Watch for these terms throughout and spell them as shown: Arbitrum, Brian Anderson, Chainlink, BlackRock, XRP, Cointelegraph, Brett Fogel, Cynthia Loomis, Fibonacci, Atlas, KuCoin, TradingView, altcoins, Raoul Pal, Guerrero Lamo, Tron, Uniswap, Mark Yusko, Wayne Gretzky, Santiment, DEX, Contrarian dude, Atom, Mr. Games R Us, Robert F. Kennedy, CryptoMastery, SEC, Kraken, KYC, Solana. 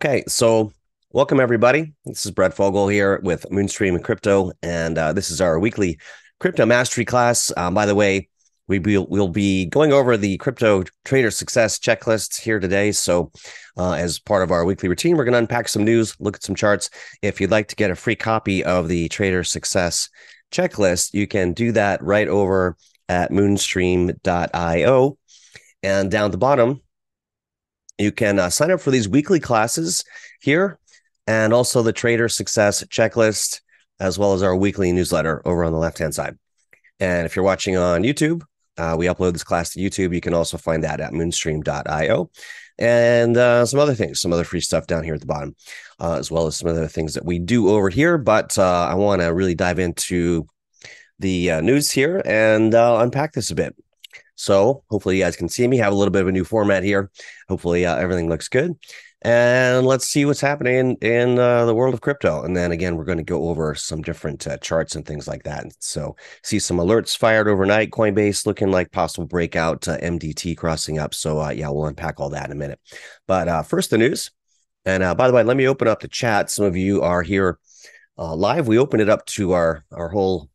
Okay, so welcome everybody. This is Brett Fogel here with Moonstream Crypto, and this is our weekly Crypto Mastery class. By the way, we'll be going over the Crypto Trader Success Checklist here today. So as part of our weekly routine, we're going to unpack some news, look at some charts. If you'd like to get a free copy of the Trader Success Checklist, you can do that right over at moonstream.io. And down at the bottom, you can sign up for these weekly classes here and also the Trader Success Checklist, as well as our weekly newsletter over on the left-hand side. And if you're watching on YouTube, we upload this class to YouTube. You can also find that at moonstream.io and some other things, some other free stuff down here at the bottom, as well as some other things that we do over here. But I want to really dive into the news here and unpack this a bit. So hopefully you guys can see me. Have a little bit of a new format here. Hopefully everything looks good. And let's see what's happening in the world of crypto. And then again, we're going to go over some different charts and things like that. So see some alerts fired overnight. Coinbase looking like possible breakout, MDT crossing up. So yeah, we'll unpack all that in a minute. But first, the news. And by the way, let me open up the chat. Some of you are here live. We open it up to our whole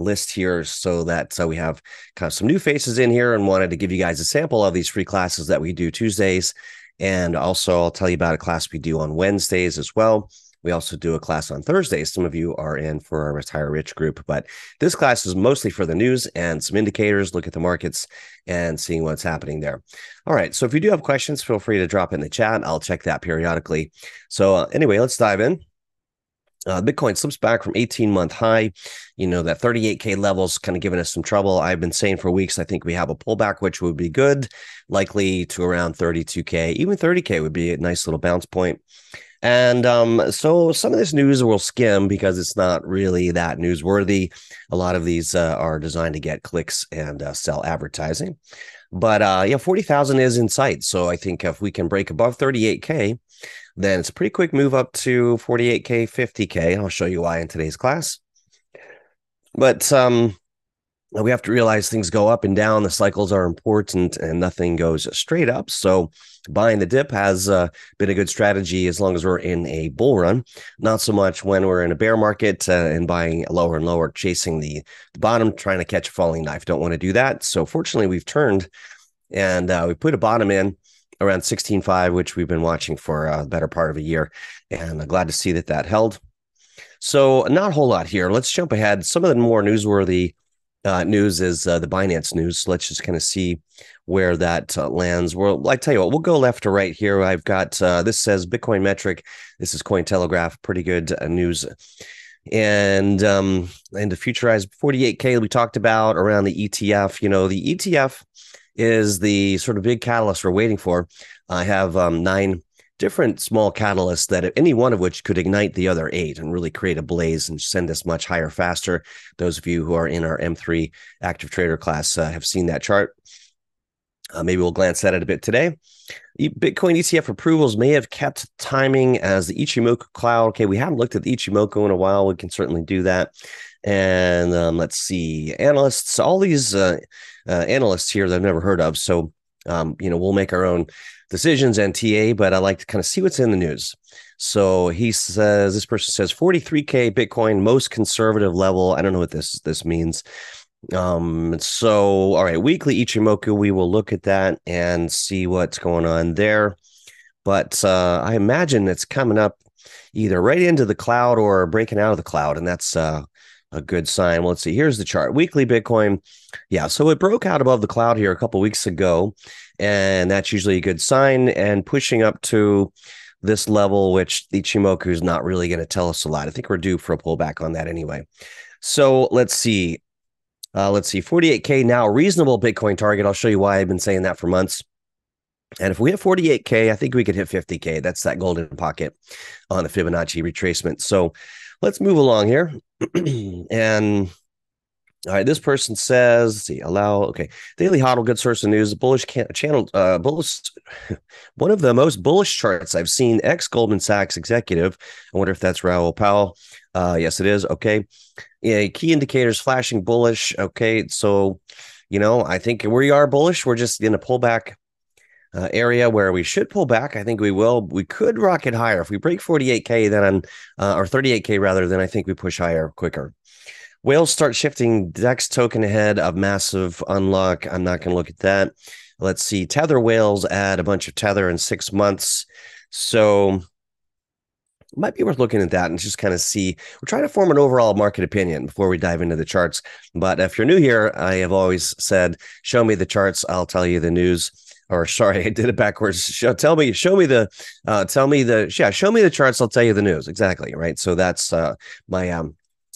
list here so that we have kind of some new faces in here, and wanted to give you guys a sample of these free classes that we do Tuesdays. And also I'll tell you about a class we do on Wednesdays as well. We also do a class on Thursdays. Some of you are in for our Retire Rich group, but this class is mostly for the news and some indicators, look at the markets and seeing what's happening there. All right, so if you do have questions, feel free to drop in the chat. I'll check that periodically. So anyway, let's dive in. Bitcoin slips back from 18-month high. You know, that 38K level's kind of giving us some trouble. I've been saying for weeks, I think we have a pullback, which would be good, likely to around 32K. Even 30K would be a nice little bounce point. And so some of this news we'll skim because it's not really that newsworthy. A lot of these are designed to get clicks and sell advertising. But yeah, 40,000 is in sight. So I think if we can break above 38K, then it's a pretty quick move up to 48K, 50K. I'll show you why in today's class. But we have to realize things go up and down. The cycles are important and nothing goes straight up. So buying the dip has been a good strategy as long as we're in a bull run. Not so much when we're in a bear market and buying lower and lower, chasing the bottom, trying to catch a falling knife. Don't want to do that. So fortunately, we've turned and we put a bottom in around 16.5, which we've been watching for a better part of a year. And I'm glad to see that that held. So not a whole lot here. Let's jump ahead. Some of the more newsworthy news is the Binance news. So let's just kind of see where that lands. Well, I tell you what, we'll go left to right here. I've got, this says Bitcoin metric. This is Cointelegraph. Pretty good news. And the futurized 48K we talked about around the ETF. You know, the ETF is the sort of big catalyst we're waiting for. I have 9 different small catalysts that any one of which could ignite the other 8 and really create a blaze and send us much higher faster. Those of you who are in our M3 active trader class have seen that chart. Maybe we'll glance at it a bit today. Bitcoin ETF approvals may have kept timing as the Ichimoku cloud. Okay, we haven't looked at the Ichimoku in a while. We can certainly do that. And let's see, analysts, all these analysts here that I've never heard of. So, you know, we'll make our own decisions and TA, but I like to kind of see what's in the news. So he says, this person says 43K Bitcoin, most conservative level. I don't know what this means. So all right, weekly Ichimoku, we will look at that and see what's going on there. But I imagine it's coming up either right into the cloud or breaking out of the cloud, and that's a good sign. Well, let's see, here's the chart, weekly Bitcoin. Yeah, so it broke out above the cloud here a couple weeks ago, and that's usually a good sign, and pushing up to this level, which the Ichimoku is not really going to tell us a lot. I think we're due for a pullback on that anyway. So let's see. 48K now, reasonable Bitcoin target. I'll show you why I've been saying that for months. And if we hit 48K, I think we could hit 50K. That's that golden pocket on the Fibonacci retracement. So let's move along here. And all right, this person says, let's see, allow, okay, daily hodl, good source of news, bullish channel, bullish, one of the most bullish charts I've seen, ex-Goldman Sachs executive. I wonder if that's Raoul Pal. Yes, it is. Okay. Yeah, key indicators flashing bullish. Okay, so, you know, I think we are bullish. We're just in a pullback area where we should pull back. I think we will. We could rocket higher. If we break 48K, then or 38K rather, then I think we push higher quicker. Whales start shifting DEX token ahead of massive unlock. I'm not going to look at that. Let's see. Tether whales add a bunch of Tether in 6 months. So it might be worth looking at that and just kind of see. We're trying to form an overall market opinion before we dive into the charts. But if you're new here, I have always said, show me the charts. I'll tell you the news. Or sorry, I did it backwards. Show me the charts. I'll tell you the news. Exactly. Right. So that's my,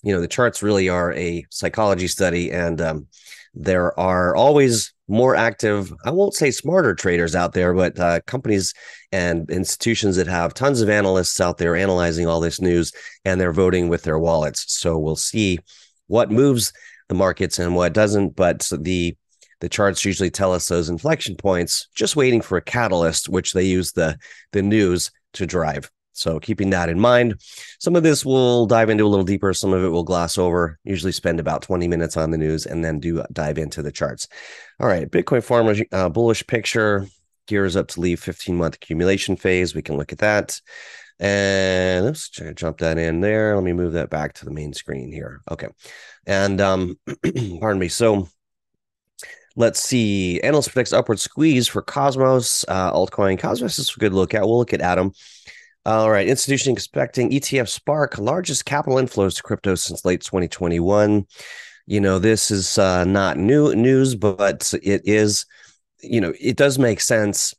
the charts really are a psychology study, and there are always more active, I won't say smarter traders out there, but companies and institutions that have tons of analysts out there analyzing all this news, and they're voting with their wallets. So we'll see what moves the markets and what doesn't. But the charts usually tell us those inflection points, just waiting for a catalyst, which they use the news to drive. So keeping that in mind, some of this we'll dive into a little deeper. Some of it we'll gloss over, usually spend about 20 minutes on the news and then dive into the charts. All right, Bitcoin farmers bullish picture, gears up to leave 15-month accumulation phase. We can look at that. And let's jump that in there. Let me move that back to the main screen here. Okay. And pardon me. So let's see. Analyst predicts upward squeeze for Cosmos, altcoin. Cosmos is a good look at. We'll look at Atom. All right, institution expecting ETF Spark, largest capital inflows to crypto since late 2021. You know, this is not new news, but it is, it does make sense.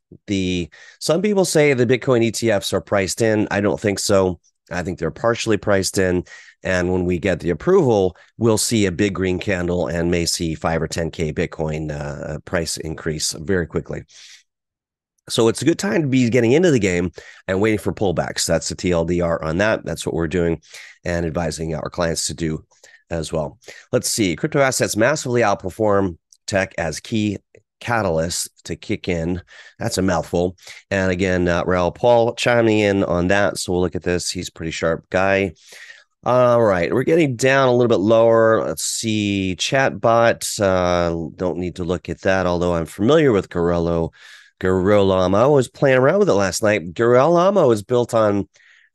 Some people say the Bitcoin ETFs are priced in. I don't think so. I think they're partially priced in. And when we get the approval, we'll see a big green candle and may see 5 or 10K Bitcoin price increase very quickly. So it's a good time to be getting into the game and waiting for pullbacks. That's the TLDR on that. That's what we're doing and advising our clients to do as well. Let's see. Crypto assets massively outperform tech as key catalysts to kick in. That's a mouthful. And again, Raoul Pal chiming in on that. So we'll look at this. He's a pretty sharp guy. All right. We're getting down a little bit lower. Let's see. Chatbot. Don't need to look at that, although I'm familiar with Guerrero Lamo. I was playing around with it last night. Guerrero Lamo is built on,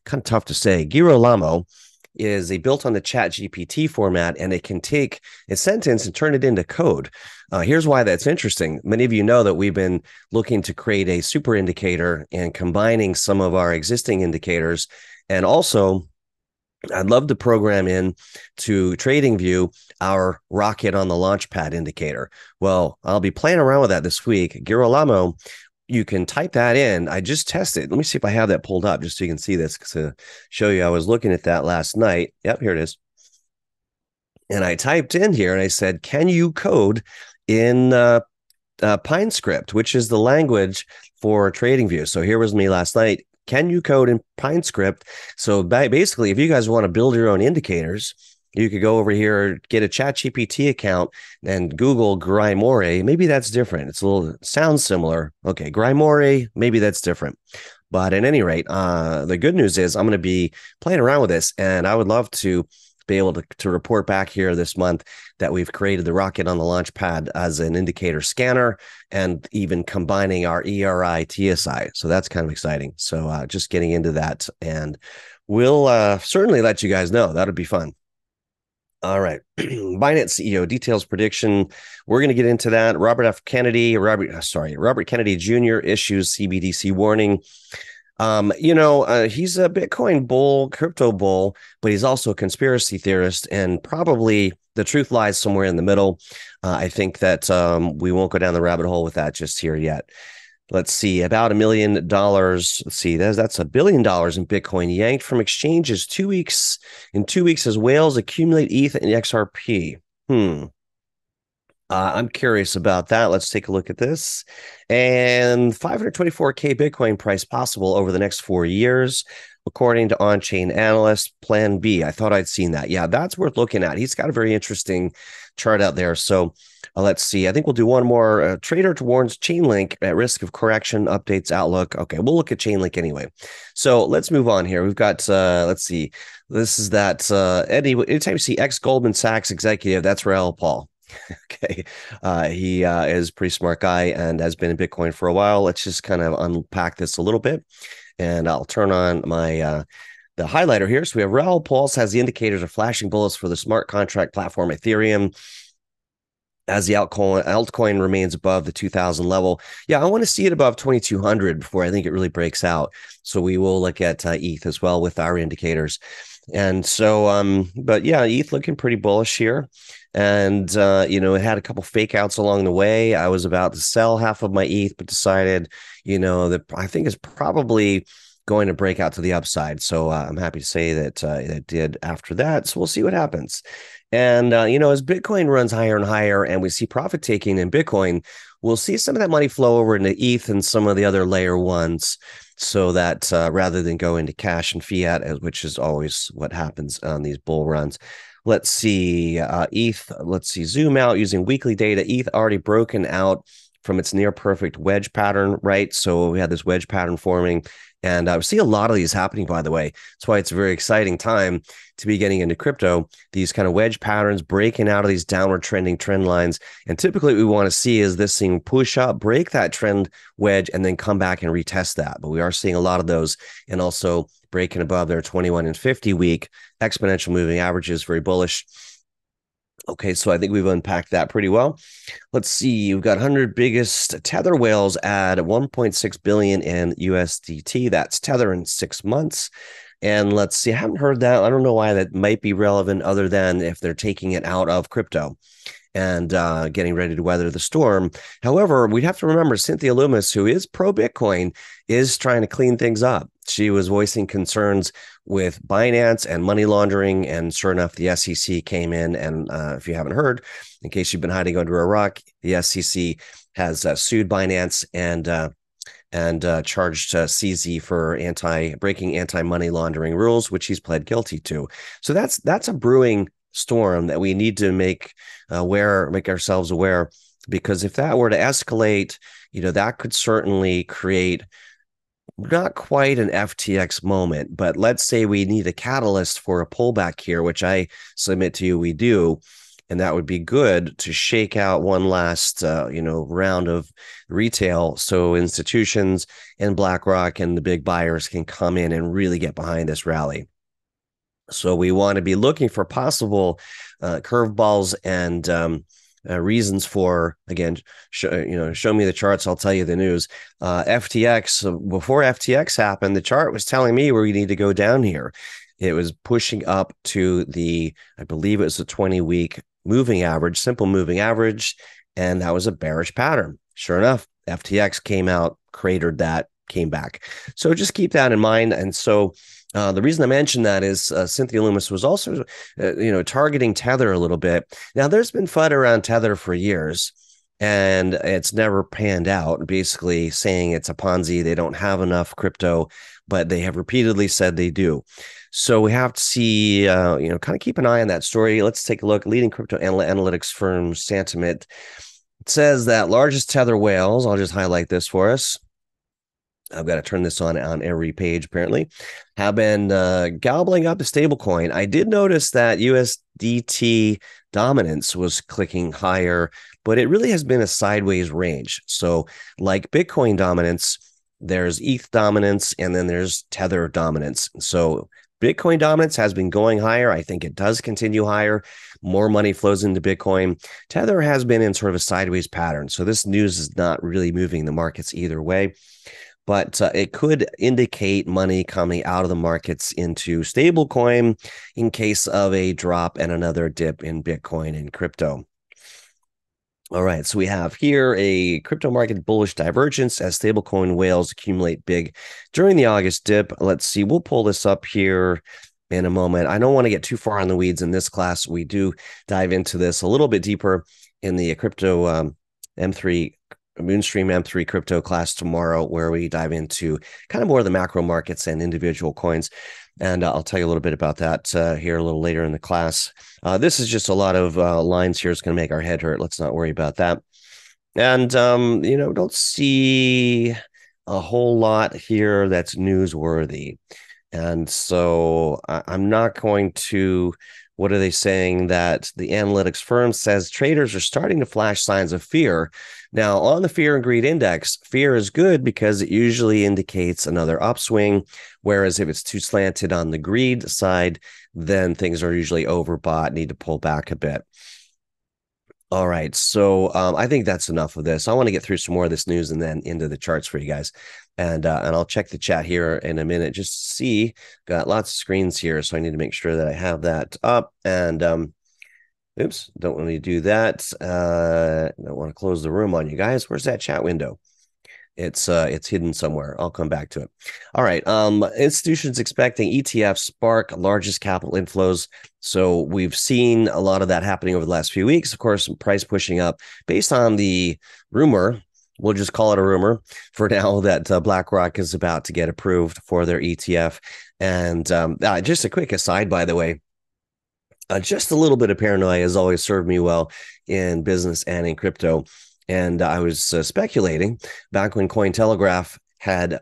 kind of tough to say, Guerrero Lamo is built on the ChatGPT format, and it can take a sentence and turn it into code. Here's why that's interesting. Many of you know that we've been looking to create a super indicator and combining some of our existing indicators. And also, I'd love to program in to TradingView our rocket on the launch pad indicator. Well, I'll be playing around with that this week. Guerrero Lamo, you can type that in. I just tested. Let me see if I have that pulled up just so you can see this, to show you. I was looking at that last night. Yep, here it is. And I typed in here and I said, can you code in Pine script, which is the language for TradingView? So here was me last night. Can you code in Pine script? So basically, if you guys want to build your own indicators, you could go over here, get a ChatGPT account and Google Grimoire. Maybe that's different. Sounds similar. Okay, Grimoire, maybe that's different. But at any rate, the good news is I'm going to be playing around with this, and I would love to be able to report back here this month that we've created the rocket on the launch pad as an indicator scanner, and even combining our ERI TSI. So that's kind of exciting. So just getting into that, and we'll certainly let you guys know. That'll be fun. All right. Binance CEO details prediction. We're going to get into that. Robert Kennedy Jr. issues CBDC warning. He's a Bitcoin bull, crypto bull, but he's also a conspiracy theorist, and probably the truth lies somewhere in the middle. I think that we won't go down the rabbit hole with that just here yet. Let's see, about $1 million. Let's see, that's $1 billion in Bitcoin yanked from exchanges in two weeks as whales accumulate ETH and XRP. I'm curious about that. Let's take a look at this. And 524K Bitcoin price possible over the next 4 years, according to on-chain analyst Plan B. I thought I'd seen that. Yeah, that's worth looking at. He's got a very interesting chart out there. So let's see. I think we'll do one more. Trader warns Chainlink at risk of correction, updates outlook. Okay, we'll look at Chainlink anyway. So let's move on here. We've got, let's see. This is that anytime you see ex-Goldman Sachs executive, that's Raoul Pal. Okay. He is a pretty smart guy and has been in Bitcoin for a while. Let's just kind of unpack this a little bit, and I'll turn on my the highlighter here. So we have Raoul Pal has the indicators of flashing bullets for the smart contract platform Ethereum as the altcoin remains above the 2000 level. Yeah, I want to see it above 2200 before I think it really breaks out. So we will look at ETH as well with our indicators. And so, but yeah, ETH looking pretty bullish here. And, you know, it had a couple fake outs along the way. I was about to sell half of my ETH, but decided, you know, that I think it's probably going to break out to the upside. So I'm happy to say that it did after that. So we'll see what happens. And, you know, as Bitcoin runs higher and higher and we see profit taking in Bitcoin, we'll see some of that money flow over into ETH and some of the other layer ones. So that rather than go into cash and fiat, which is always what happens on these bull runs. Let's see ETH. Let's see, zoom out using weekly data. ETH already broken out from its near perfect wedge pattern, right? So we had this wedge pattern forming. And I see a lot of these happening, by the way. That's why it's a very exciting time to be getting into crypto. These kind of wedge patterns breaking out of these downward trending trend lines. And typically what we want to see is this thing push up, break that trend wedge, and then come back and retest that. But we are seeing a lot of those, and also breaking above their 21 and 50 week exponential moving averages, very bullish. Okay, so I think we've unpacked that pretty well. Let's see, we've got 100 biggest Tether whales at 1.6 billion in USDT. That's Tether in 6 months. And let's see, I haven't heard that. I don't know why that might be relevant other than if they're taking it out of crypto and getting ready to weather the storm. However, we'd have to remember Cynthia Loomis, who is pro-Bitcoin, is trying to clean things up. She was voicing concerns with Binance and money laundering, and sure enough, the SEC came in, and if you haven't heard, in case you've been hiding under a rock, the SEC has sued Binance and charged CZ for breaking anti-money laundering rules, which he's pled guilty to. So that's a brewing storm that we need to make ourselves aware, because if that were to escalate, you know, that could certainly create not quite an FTX moment, but let's say we need a catalyst for a pullback here, which I submit to you we do, and that would be good to shake out one last you know, round of retail, so institutions and BlackRock and the big buyers can come in and really get behind this rally. So we want to be looking for possible curveballs and reasons for, again, show me the charts, I'll tell you the news. FTX, before FTX happened, the chart was telling me where we need to go down here. It was pushing up to the, I believe it was the 20-week moving average, simple moving average, and that was a bearish pattern. Sure enough, FTX came out, cratered that, came back. So just keep that in mind. And so the reason I mentioned that is Cynthia Loomis was also, you know, targeting Tether a little bit. Now, there's been FUD around Tether for years, and it's never panned out, basically saying it's a Ponzi. They don't have enough crypto, but they have repeatedly said they do. So we have to see, you know, kind of keep an eye on that story. Let's take a look. Leading crypto analytics firm Santiment says that largest Tether whales, I'll just highlight this for us. I've got to turn this on every page, apparently, have been gobbling up the stablecoin. I did notice that USDT dominance was clicking higher, but it really has been a sideways range. So like Bitcoin dominance, there's ETH dominance, and then there's Tether dominance. So Bitcoin dominance has been going higher. I think it does continue higher. More money flows into Bitcoin. Tether has been in sort of a sideways pattern. So this news is not really moving the markets either way. But it could indicate money coming out of the markets into stablecoin in case of a drop and another dip in Bitcoin and crypto. All right, so we have here a crypto market bullish divergence as stablecoin whales accumulate big during the August dip. Let's see, we'll pull this up here in a moment. I don't want to get too far in the weeds in this class. We do dive into this a little bit deeper in the crypto M3 Moonstream M3 crypto class tomorrow, where we dive into kind of more of the macro markets and individual coins. And I'll tell you a little bit about that here a little later in the class. This is just a lot of lines here. It's going to make our head hurt. Let's not worry about that. And, you know, don't see a whole lot here that's newsworthy. And so I'm not going to What are they saying? That the analytics firm says traders are starting to flash signs of fear. Now, on the fear and greed index, fear is good because it usually indicates another upswing, whereas if it's too slanted on the greed side, then things are usually overbought, need to pull back a bit. All right, so I think that's enough of this. I want to get through some more of this news and then into the charts for you guys. And I'll check the chat here in a minute just to see. Got lots of screens here, so I need to make sure that I have that up. And oops, don't want to do that. Don't want to close the room on you guys. Where's that chat window? It's hidden somewhere. I'll come back to it. All right. Institutions expecting ETFs spark largest capital inflows. So we've seen a lot of that happening over the last few weeks. Of course, price pushing up based on the rumor. We'll just call it a rumor for now that BlackRock is about to get approved for their ETF. And just a quick aside, by the way, just a little bit of paranoia has always served me well in business and in crypto. And I was speculating back when Cointelegraph had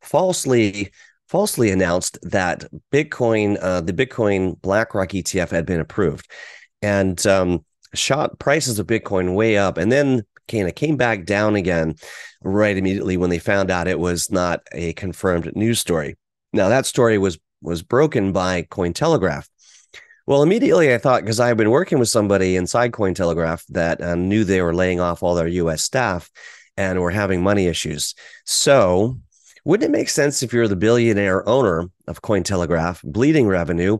falsely announced that Bitcoin, the Bitcoin BlackRock ETF had been approved and shot prices of Bitcoin way up. And then kind of came back down again right immediately when they found out it was not a confirmed news story. Now, that story was broken by Cointelegraph. Well, immediately I thought, because I had been working with somebody inside Cointelegraph that knew they were laying off all their U.S. staff and were having money issues. So wouldn't it make sense if you're the billionaire owner of Cointelegraph, bleeding revenue,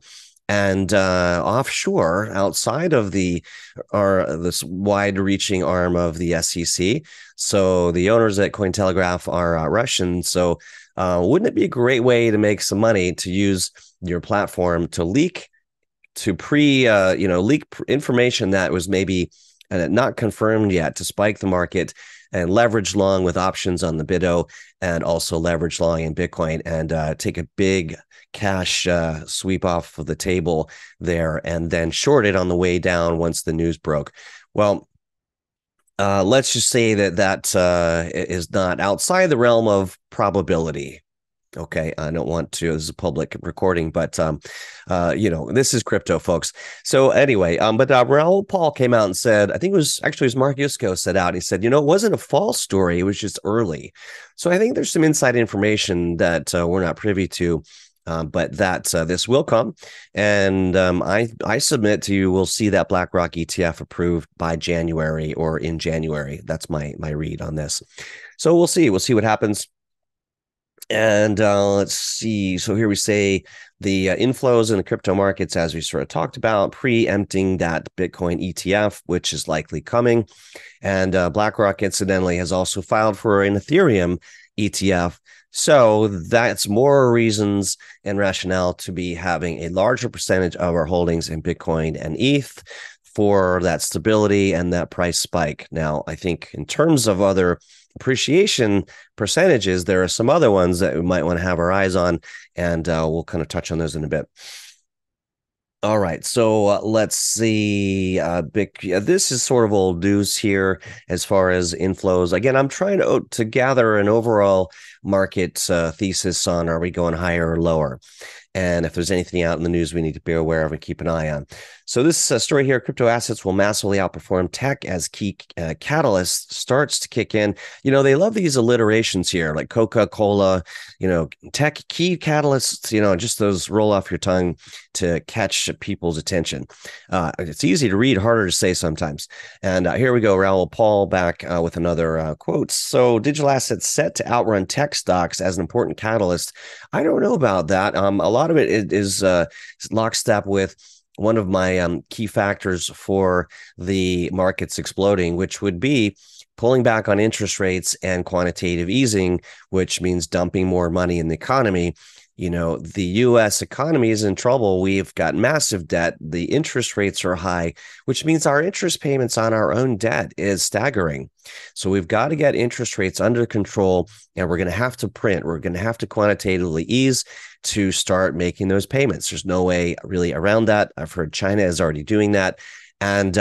and offshore outside of this wide-reaching arm of the SEC? So the owners at Cointelegraph are Russian. So wouldn't it be a great way to make some money to use your platform to leak? To leak information that was maybe not confirmed yet to spike the market and leverage long with options on the Bitdo and also leverage long in Bitcoin and take a big cash sweep off of the table there and then short it on the way down once the news broke. Well, let's just say that is not outside the realm of probability. Okay, I don't want to. This is a public recording, but this is crypto, folks. So anyway, but Raoul Pal came out and said, I think it was actually Mark Yusko said out. He said, it wasn't a false story; it was just early. So I think there's some inside information that we're not privy to, but that this will come, and I submit to you, we'll see that BlackRock ETF approved by January or in January. That's my read on this. So we'll see. We'll see what happens. And let's see. So here we say the inflows in the crypto markets, as we sort of talked about, preempting that Bitcoin ETF, which is likely coming. And BlackRock, incidentally, has also filed for an Ethereum ETF. So that's more reasons and rationale to be having a larger percentage of our holdings in Bitcoin and ETH for that stability and that price spike. Now, I think in terms of other appreciation percentages, there are some other ones that we might want to have our eyes on, and we'll kind of touch on those in a bit. All right, so let's see. This is sort of old news here as far as inflows. Again, I'm trying to gather an overall market thesis on, are we going higher or lower? And if there's anything out in the news we need to be aware of and keep an eye on. So this story here, crypto assets will massively outperform tech as key catalyst starts to kick in. They love these alliterations here, like Coca-Cola, tech key catalysts, just those roll off your tongue to catch people's attention. It's easy to read, harder to say sometimes. And here we go, Raoul Pal back with another quote. So digital assets set to outrun tech stocks as an important catalyst. I don't know about that. A lot of it is lockstep with one of my key factors for the markets exploding, which would be pulling back on interest rates and quantitative easing, which means dumping more money in the economy. The U.S. economy is in trouble. We've got massive debt. The interest rates are high, which means our interest payments on our own debt is staggering. So we've got to get interest rates under control, and we're going to have to print. We're going to have to quantitatively ease to start making those payments. There's no way really around that. I've heard China is already doing that. And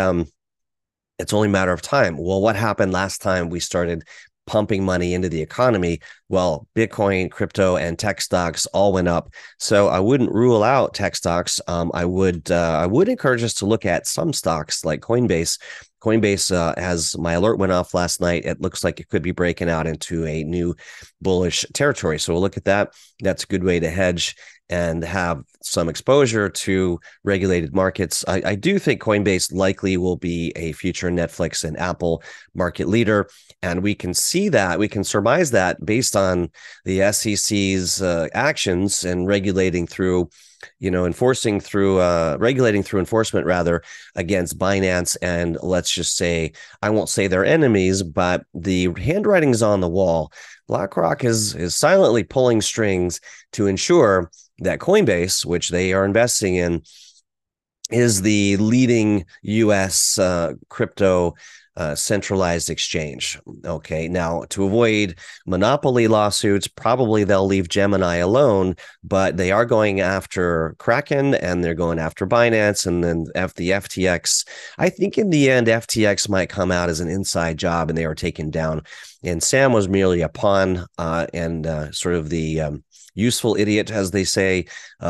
it's only a matter of time. Well, what happened last time we started pumping money into the economy. Well, Bitcoin, crypto, and tech stocks all went up. So I wouldn't rule out tech stocks. I would encourage us to look at some stocks like Coinbase. Coinbase, as my alert went off last night, it looks like it could be breaking out into a new bullish territory. So we'll look at that. That's a good way to hedge and have some exposure to regulated markets. I do think Coinbase likely will be a future Netflix and Apple market leader. And we can see that, we can surmise that based on the SEC's actions and regulating through enforcement against Binance. And let's just say, I won't say they're enemies, but the handwriting's on the wall. BlackRock is silently pulling strings to ensure that Coinbase, which they are investing in, is the leading U.S. crypto centralized exchange. Okay, now to avoid monopoly lawsuits, probably they'll leave Gemini alone, but they are going after Kraken and they're going after Binance and then the FTX. I think in the end, FTX might come out as an inside job and they are taken down. And Sam was merely a pawn and sort of the useful idiot, as they say.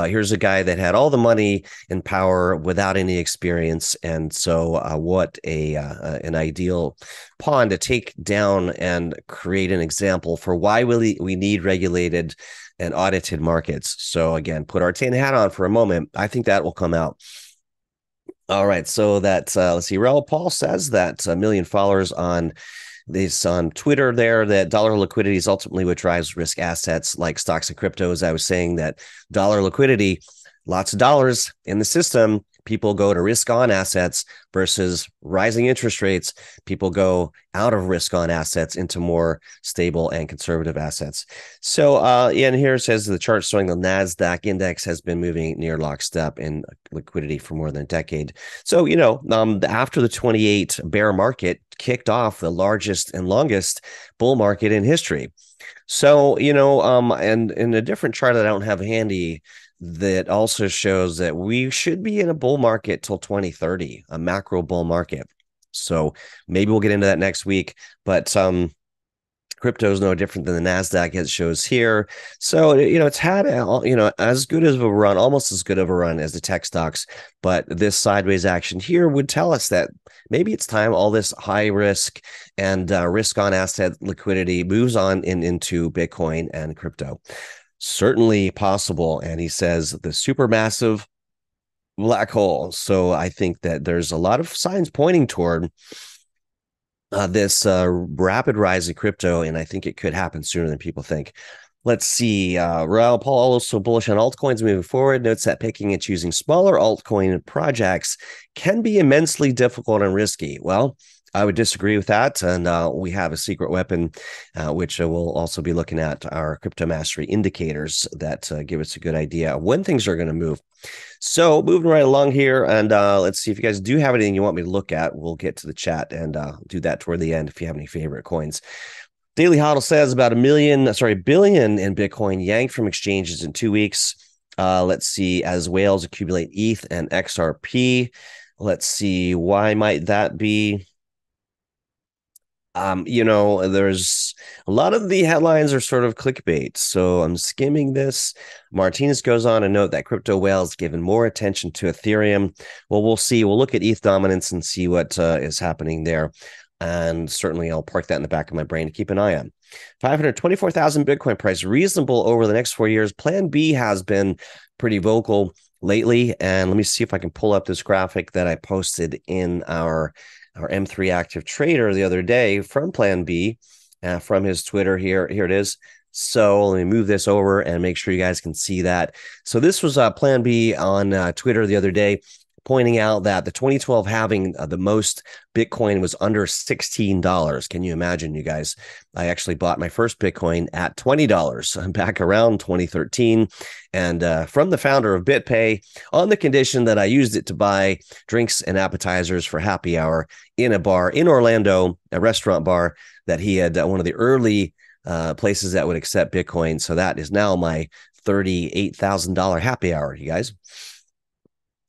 Here's a guy that had all the money and power without any experience, and so what an ideal pawn to take down and create an example for why we need regulated and audited markets. So again, put our tin hat on for a moment. I think that will come out. All right, so that's let's see. Raoul Pal says that 1 million followers on this on Twitter there, that dollar liquidity is ultimately what drives risk assets like stocks and cryptos. I was saying that dollar liquidity, lots of dollars in the system, people go to risk on assets versus rising interest rates. People go out of risk on assets into more stable and conservative assets. So Ian here says the chart showing the NASDAQ index has been moving near lockstep in liquidity for more than a decade. So, you know, after the 28 bear market kicked off the largest and longest bull market in history. So, you know, and in a different chart that I don't have handy, that also shows that we should be in a bull market till 2030, a macro bull market. So maybe we'll get into that next week, but crypto is no different than the NASDAQ as it shows here. So, you know, it's had, you know, as good of a run, almost as good of a run as the tech stocks, but this sideways action here would tell us that maybe it's time all this high risk and risk on asset liquidity moves on into Bitcoin and crypto. Certainly possible. And he says the supermassive black hole. So I think that there's a lot of signs pointing toward this rapid rise in crypto. And I think it could happen sooner than people think. Let's see. Raoul Pal also bullish on altcoins moving forward. Notes that picking and choosing smaller altcoin projects can be immensely difficult and risky. Well, I would disagree with that, and we have a secret weapon, which we'll also be looking at our CryptoMastery indicators that give us a good idea of when things are going to move. So moving right along here, and let's see if you guys do have anything you want me to look at. We'll get to the chat and do that toward the end if you have any favorite coins. Daily Hodl says about a billion in Bitcoin yanked from exchanges in 2 weeks. Let's see, as whales accumulate ETH and XRP. Let's see, why might that be? You know, there's a lot of the headlines are sort of clickbait, so I'm skimming this. Martinez goes on to note that crypto whales given more attention to Ethereum. Well, we'll see. We'll look at ETH dominance and see what is happening there. And certainly I'll park that in the back of my brain to keep an eye on. 524,000 Bitcoin price, reasonable over the next 4 years. Plan B has been pretty vocal lately. And let me see if I can pull up this graphic that I posted in our M3 active trader the other day from Plan B, from his Twitter here. Here it is. So let me move this over and make sure you guys can see that. So this was Plan B on Twitter the other day, pointing out that the 2012 halving, the most Bitcoin was under $16. Can you imagine, you guys? I actually bought my first Bitcoin at $20 back around 2013, and from the founder of BitPay, on the condition that I used it to buy drinks and appetizers for happy hour in a bar in Orlando, a restaurant bar that he had, one of the early places that would accept Bitcoin. So that is now my $38,000 happy hour, you guys.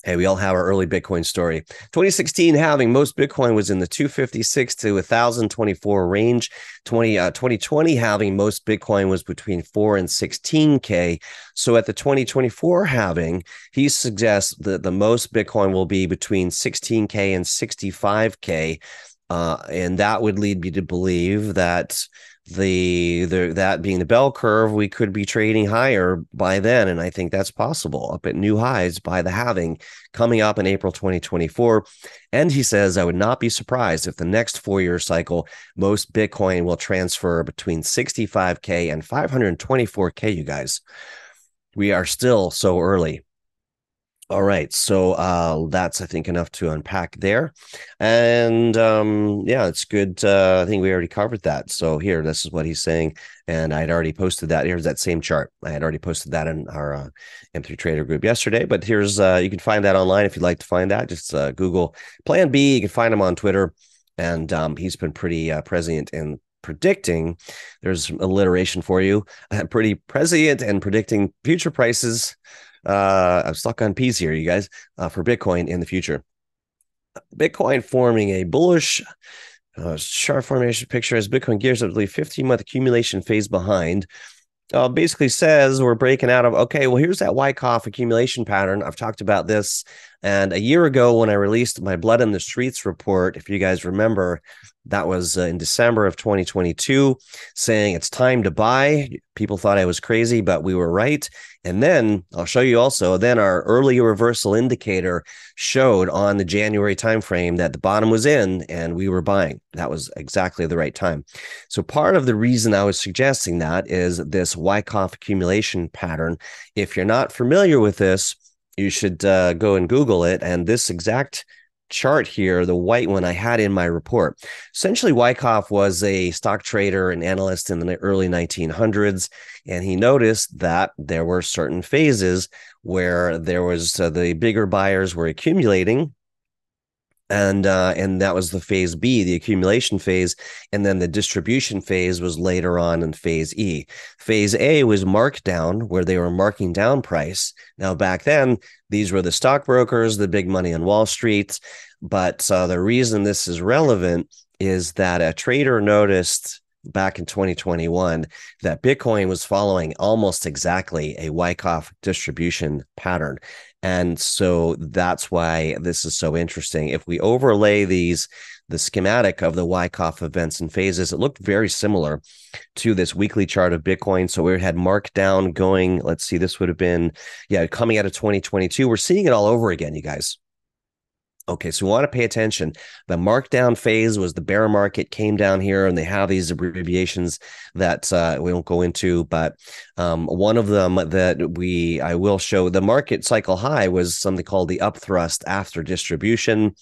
Hey, we all have our early Bitcoin story. 2016 halving, most Bitcoin was in the 256 to 1,024 range. 2020 halving, most Bitcoin was between 4 and 16K. So at the 2024 halving, he suggests that the most Bitcoin will be between 16K and 65K. And that would lead me to believe that that being the bell curve, we could be trading higher by then. And I think that's possible, up at new highs by the halving coming up in April 2024. And he says, I would not be surprised if the next four-year cycle, most Bitcoin will transfer between 65K and 524K, you guys. We are still so early. All right. So that's, I think, enough to unpack there. And yeah, it's good. I think we already covered that. So here, this is what he's saying. And I'd already posted that. Here's that same chart. I had already posted that in our M3 Trader group yesterday. But here's, you can find that online if you'd like to find that. Just Google Plan B. You can find him on Twitter. And he's been pretty prescient in predicting. There's alliteration for you. Pretty prescient and predicting future prices. I'm stuck on P's here, you guys, for Bitcoin in the future. Bitcoin forming a bullish chart formation picture as Bitcoin gears up to leave 15-month accumulation phase behind. Basically says we're breaking out of, okay, well, here's that Wyckoff accumulation pattern. I've talked about this. And a year ago when I released my Blood in the Streets report, if you guys remember, that was in December of 2022, saying it's time to buy. People thought I was crazy, but we were right. And then I'll show you also, then our early reversal indicator showed on the January timeframe that the bottom was in and we were buying. That was exactly the right time. So part of the reason I was suggesting that is this Wyckoff accumulation pattern. If you're not familiar with this, you should go and Google it. And this exact chart here, the white one, I had in my report. Essentially, Wyckoff was a stock trader and analyst in the early 1900s, and he noticed that there were certain phases where there was the bigger buyers were accumulating, and that was the phase B, the accumulation phase, and then the distribution phase was later on in phase E. Phase A was markdown, where they were marking down price. Now, back then, these were the stockbrokers, the big money on Wall Street, but the reason this is relevant is that a trader noticed back in 2021 that Bitcoin was following almost exactly a Wyckoff distribution pattern. And so that's why this is so interesting. If we overlay the schematic of the Wyckoff events and phases, it looked very similar to this weekly chart of Bitcoin. So we had markdown going, let's see, this would have been, yeah, coming out of 2022. We're seeing it all over again, you guys. Okay, so we want to pay attention. The markdown phase was the bear market came down here, and they have these abbreviations that we won't go into, but one of them that I will show, the market cycle high was something called the upthrust after distribution.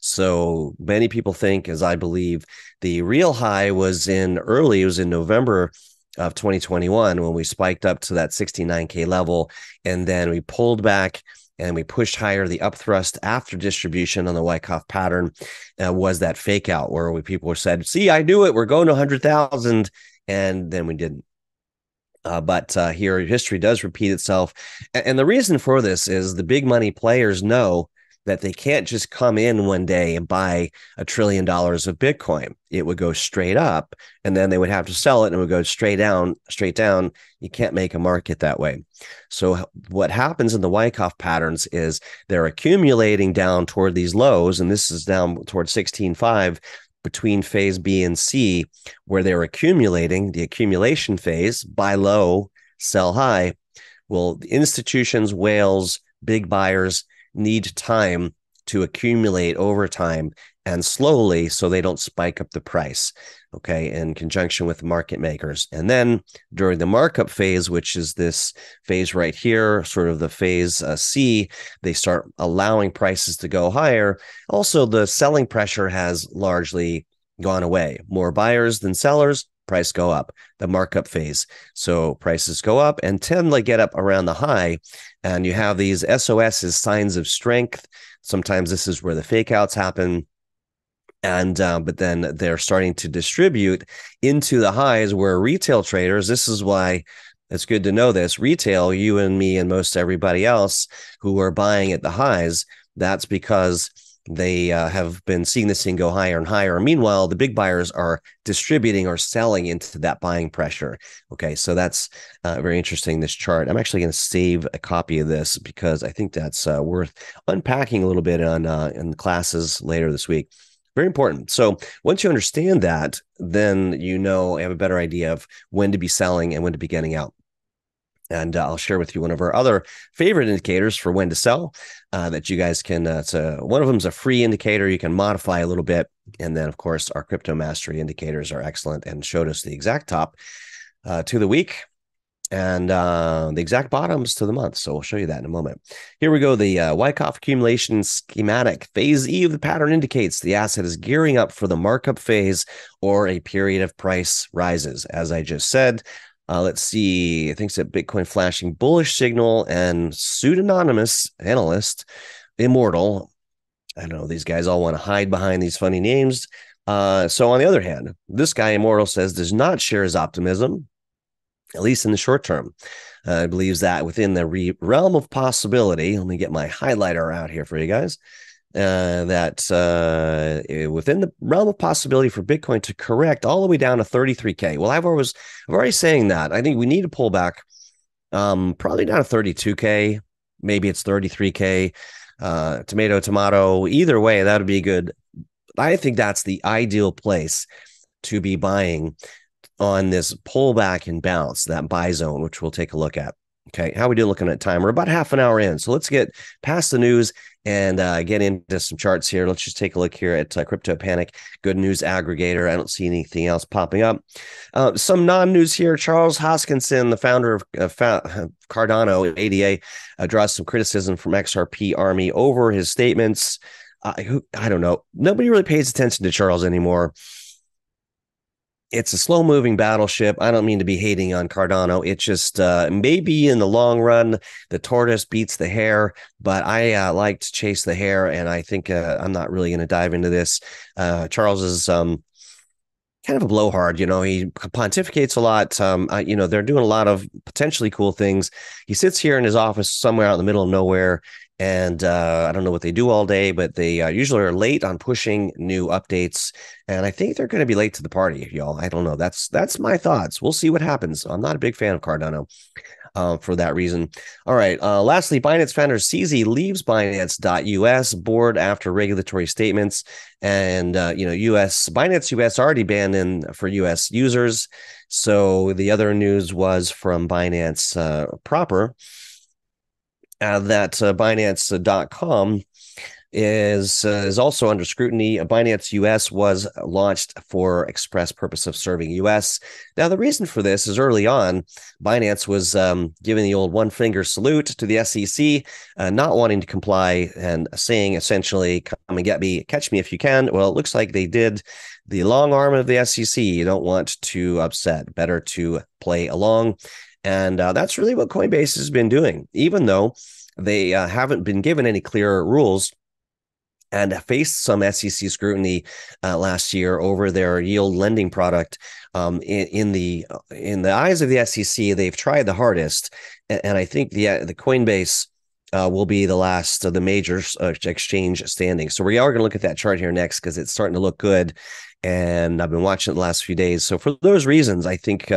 So many people think, as I believe, the real high was in November of 2021 when we spiked up to that 69K level, and then we pulled back. And we pushed higher. The upthrust after distribution on the Wyckoff pattern was that fake out where people said, see, I knew it. We're going to 100,000. And then we didn't. But here, history does repeat itself. And the reason for this is the big money players know that they can't just come in one day and buy $1 trillion of Bitcoin. It would go straight up, and then they would have to sell it, and it would go straight down, straight down. You can't make a market that way. So what happens in the Wyckoff patterns is they're accumulating down toward these lows, and this is down toward 16.5 between phase B and C, where they're accumulating, the accumulation phase, buy low, sell high. Well, the institutions, whales, big buyers, need time to accumulate over time and slowly so they don't spike up the price, okay, in conjunction with market makers. And then during the markup phase, which is this phase right here, sort of the phase C, they start allowing prices to go higher. Also, the selling pressure has largely gone away. More buyers than sellers, price go up, the markup phase. So prices go up and tend to get up around the high. And you have these SOSs, signs of strength. Sometimes this is where the fake outs happen. And but then they're starting to distribute into the highs where retail traders, this is why It's good to know this. Retail, you and me and most everybody else who are buying at the highs, that's because they have been seeing this thing go higher and higher. Meanwhile, the big buyers are distributing or selling into that buying pressure. Okay, so that's very interesting, this chart. I'm actually going to save a copy of this because I think that's worth unpacking a little bit in classes later this week. Very important. So once you understand that, then you know, I have a better idea of when to be selling and when to be getting out. And I'll share with you one of our other favorite indicators for when to sell that you guys can, one of them is a free indicator. You can modify a little bit. And then, of course, our CryptoMastery indicators are excellent and showed us the exact top to the week and the exact bottoms to the month. So we'll show you that in a moment. Here we go. The Wyckoff accumulation schematic. Phase E of the pattern indicates the asset is gearing up for the markup phase or a period of price rises. As I just said, let's see. I think it's a Bitcoin flashing bullish signal and pseudonymous analyst, Immortal. I don't know. These guys all want to hide behind these funny names. So on the other hand, this guy, Immortal, says does not share his optimism, at least in the short term. Believes that within the realm of possibility, let me get my highlighter out here for you guys, that within the realm of possibility for Bitcoin to correct all the way down to 33K. Well, I've already saying that. I think we need to pull back probably down to 32K. Maybe it's 33K. Tomato, tomato. Either way, that would be good. I think that's the ideal place to be buying on this pullback and bounce, that buy zone, which we'll take a look at. Okay, how are we doing looking at time? We're about half an hour in. So let's get past the news and get into some charts here. Let's just take a look here at Crypto Panic, Good News Aggregator. I don't see anything else popping up. Some non-news here. Charles Hoskinson, the founder of Cardano, ADA, draws some criticism from XRP Army over his statements. I don't know. Nobody really pays attention to Charles anymore. It's a slow-moving battleship. I don't mean to be hating on Cardano. It just maybe in the long run, the tortoise beats the hare, but I like to chase the hare, and I think I'm not really going to dive into this. Charles is kind of a blowhard. You know, he pontificates a lot. You know, they're doing a lot of potentially cool things. He sits here in his office somewhere out in the middle of nowhere, and I don't know what they do all day, but they usually are late on pushing new updates. And I think they're going to be late to the party, y'all. I don't know. That's my thoughts. We'll see what happens. I'm not a big fan of Cardano for that reason. All right. Lastly, Binance founder CZ leaves Binance.us board after regulatory statements. And, you know, Binance US already banned for US users. So the other news was from Binance proper. That Binance.com is also under scrutiny. Binance US was launched for express purpose of serving US. Now, the reason for this is early on, Binance was giving the old one-finger salute to the SEC, not wanting to comply and saying essentially, come and get me, catch me if you can. Well, it looks like they did the long arm of the SEC. You don't want to upset. Better to play along. And that's really what Coinbase has been doing, even though they haven't been given any clear rules and faced some SEC scrutiny last year over their yield lending product. In the eyes of the SEC, they've tried the hardest, and I think the Coinbase will be the last of the major exchange standing. So we are going to look at that chart here next because it's starting to look good. And I've been watching it the last few days. So for those reasons, I think,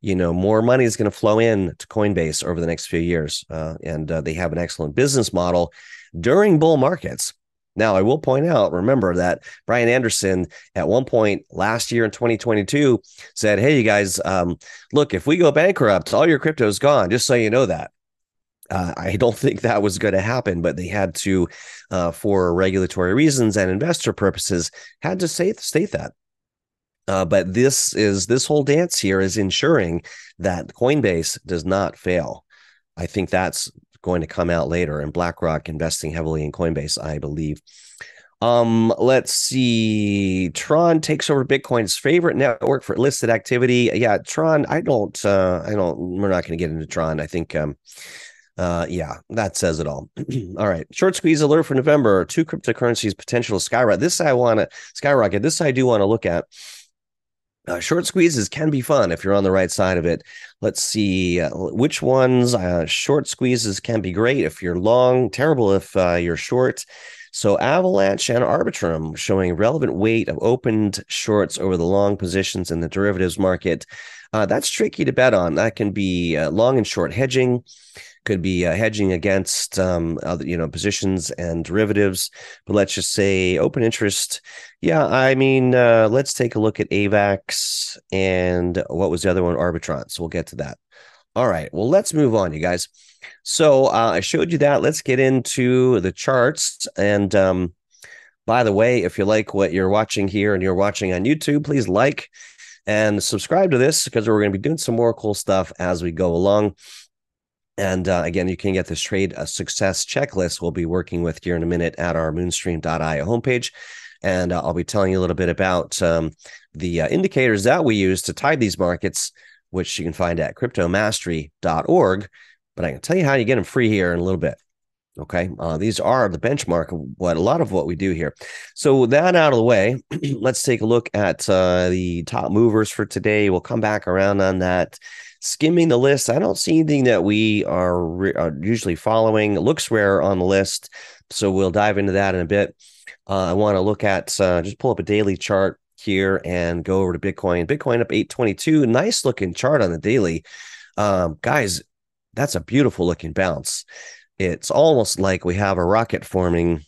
you know, more money is going to flow in to Coinbase over the next few years. And they have an excellent business model during bull markets. Now, I will point out, remember that Brian Anderson at one point last year in 2022 said, hey, you guys, look, if we go bankrupt, all your crypto is gone. Just so you know that. I don't think that was going to happen, but they had to, for regulatory reasons and investor purposes, had to state that. But this whole dance here is ensuring that Coinbase does not fail. I think that's going to come out later, and BlackRock investing heavily in Coinbase, I believe. Let's see. Tron takes over Bitcoin's favorite network for listed activity. Yeah, Tron. We're not going to get into Tron. I think. Yeah, that says it all. All right. Short squeeze alert for November. Two cryptocurrencies potential skyrocket. This I do want to look at. Short squeezes can be fun if you're on the right side of it. Let's see which ones. Short squeezes can be great if you're long, terrible if you're short. So Avalanche and Arbitrum showing relevant weight of opened shorts over the long positions in the derivatives market. That's tricky to bet on. That can be long and short hedging, could be hedging against other, positions and derivatives. But let's just say open interest. Yeah, I mean, let's take a look at AVAX and what was the other one? Arbitron. So we'll get to that. All right. Well, let's move on, you guys. So I showed you that. Let's get into the charts. And by the way, if you like what you're watching here and you're watching on YouTube, please like and subscribe to this because we're going to be doing some more cool stuff as we go along. And again, you can get this trade success checklist we'll be working with here in a minute at our moonstream.io homepage. And I'll be telling you a little bit about the indicators that we use to tide these markets, which you can find at CryptoMastery.org. But I can tell you how you get them free here in a little bit. Okay, these are the benchmark of a lot of what we do here. So with that out of the way, let's take a look at the top movers for today. We'll come back around on that. Skimming the list, I don't see anything that we are usually following. It looks rare on the list, so we'll dive into that in a bit. I want to look at, just pull up a daily chart here and go over to Bitcoin. Bitcoin up 822. Nice looking chart on the daily. Guys, that's a beautiful looking bounce. It's almost like we have a rocket forming.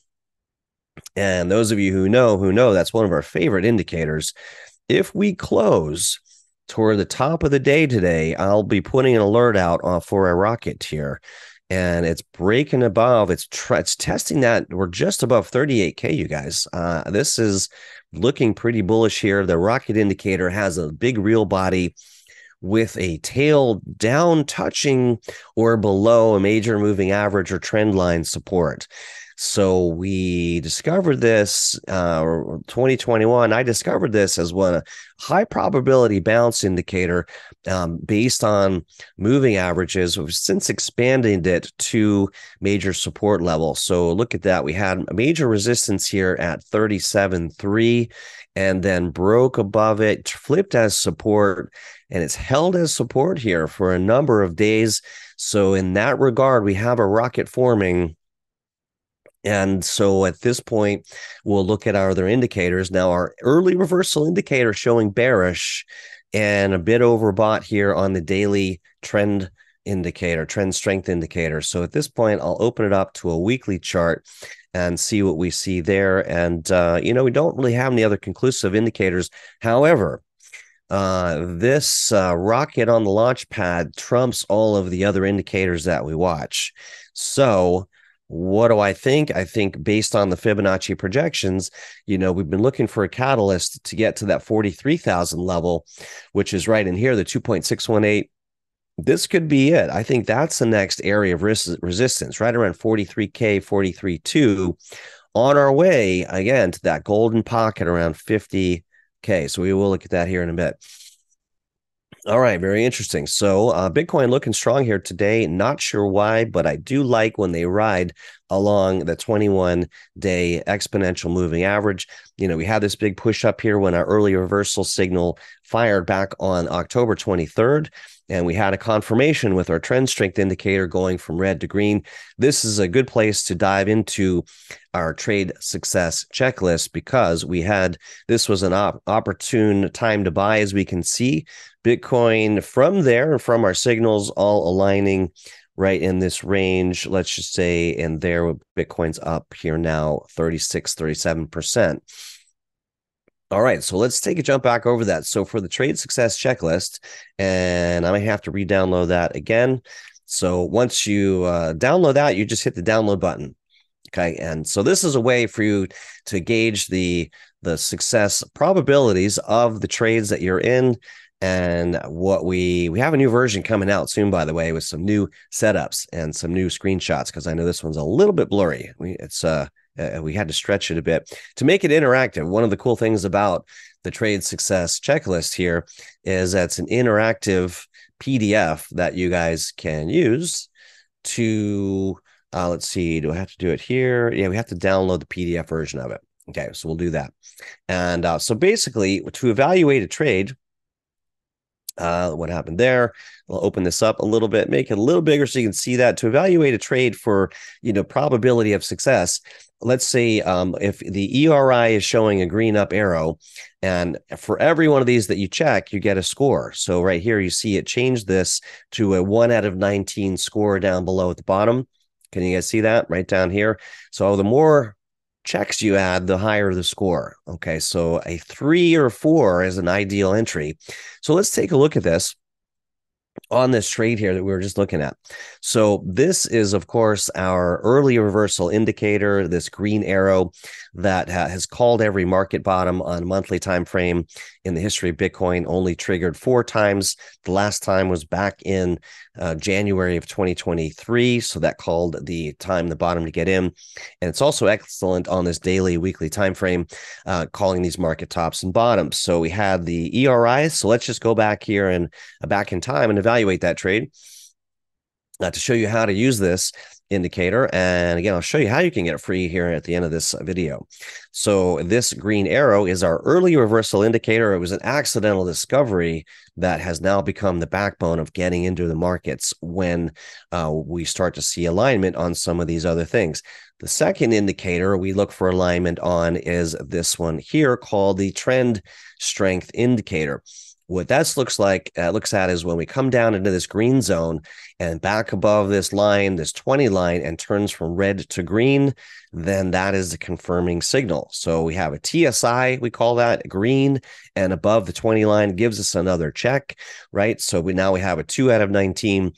And those of you who know, that's one of our favorite indicators. If we close toward the top of the day today, I'll be putting an alert out for a rocket here. And it's breaking above. It's testing that. We're just above 38K, you guys. This is looking pretty bullish here. The rocket indicator has a big real body with a tail down touching or below a major moving average or trend line support. So we discovered this 2021. I discovered this as a high probability bounce indicator based on moving averages. We've since expanded it to major support level. So look at that. We had a major resistance here at 37.3 and then broke above it, flipped as support, and it's held as support here for a number of days. So in that regard, we have a rocket forming. And so at this point, we'll look at our other indicators. Now, our early reversal indicator showing bearish and a bit overbought here on the daily trend indicator, trend strength indicator. So at this point, I'll open it up to a weekly chart and see what we see there. And, you know, we don't really have any other conclusive indicators. However, this rocket on the launch pad trumps all of the other indicators that we watch. So what do I think? I think based on the Fibonacci projections, you know, we've been looking for a catalyst to get to that 43,000 level, which is right in here, the 2.618. This could be it. I think that's the next area of resistance, right around 43K, 43.2 on our way, again, to that golden pocket around 50K. So we will look at that here in a bit. All right, very interesting. So Bitcoin looking strong here today. Not sure why, but I do like when they ride along the 21-day exponential moving average. You know, we had this big push up here when our early reversal signal fired back on October 23rd, and we had a confirmation with our trend strength indicator going from red to green. This is a good place to dive into our trade success checklist because we had, this was an opportune time to buy, as we can see. Bitcoin from there and from our signals all aligning right in this range, let's just say, and there Bitcoin's up here now 36, 37%. All right, so let's take a jump back over that. So for the trade success checklist, and I might have to re-download that again. So once you download that, you just hit the download button. Okay, and so this is a way for you to gauge the success probabilities of the trades that you're in. And what we have a new version coming out soon, by the way, with some new setups and some new screenshots, because I know this one's a little bit blurry. We had to stretch it a bit to make it interactive. One of the cool things about the trade success checklist here is that it's an interactive PDF that you guys can use to, let's see, do I have to do it here? Yeah, we have to download the PDF version of it. Okay, so we'll do that. And so basically to evaluate a trade, What happened there? We'll open this up a little bit, make it a little bigger so you can see that. To evaluate a trade for, you know, probability of success, let's say if the ERI is showing a green up arrow, and for every one of these that you check, you get a score. So right here, you see it changed this to a 1 out of 19 score down below at the bottom. Can you guys see that right down here? So the more checks you add, the higher the score. Okay, so a 3 or 4 is an ideal entry. So let's take a look at this on this trade here that we were just looking at. So this is, of course, our early reversal indicator, this green arrow that has called every market bottom on a monthly time frame in the history of Bitcoin, only triggered 4 times. The last time was back in January of 2023, so that called the time, the bottom to get in. And it's also excellent on this daily, weekly time frame, calling these market tops and bottoms. So we had the ERI, so let's just go back here and back in time and evaluate that trade to show you how to use this indicator. And again, I'll show you how you can get it free here at the end of this video. So this green arrow is our early reversal indicator. It was an accidental discovery that has now become the backbone of getting into the markets when we start to see alignment on some of these other things. The second indicator we look for alignment on is this one here called the trend strength indicator. What that looks like, looks at is when we come down into this green zone and back above this line, this 20 line, and turns from red to green, then that is the confirming signal. So we have a TSI, we call that green, and above the 20 line gives us another check, right? So now we have a 2 out of 19.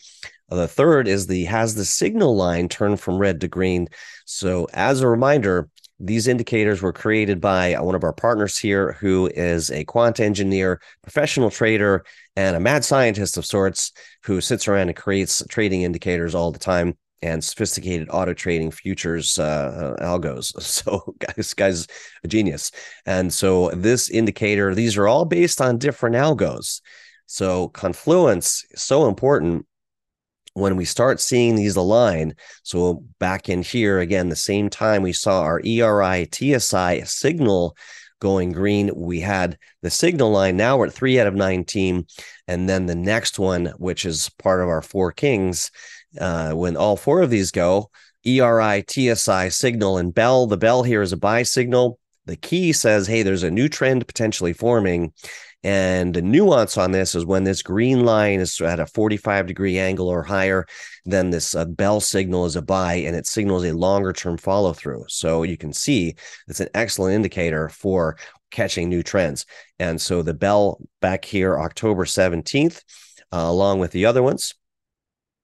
The third is has the signal line turned from red to green. So as a reminder, these indicators were created by one of our partners here, who is a quant engineer, professional trader, and a mad scientist of sorts, who sits around and creates trading indicators all the time and sophisticated auto trading futures algos. So this guy's a genius. And so this indicator, these are all based on different algos. So confluence is so important. When we start seeing these align, so back in here, again, the same time we saw our ERI, TSI signal going green, we had the signal line. Now we're at 3 out of 19. And then the next one, which is part of our 4 kings, when all 4 of these go, ERI, TSI, signal, and bell. The bell here is a buy signal. The key says, hey, there's a new trend potentially forming. And the nuance on this is when this green line is at a 45-degree angle or higher, then this bell signal is a buy, and it signals a longer-term follow-through. So you can see it's an excellent indicator for catching new trends. And so the bell back here, October 17th, along with the other ones.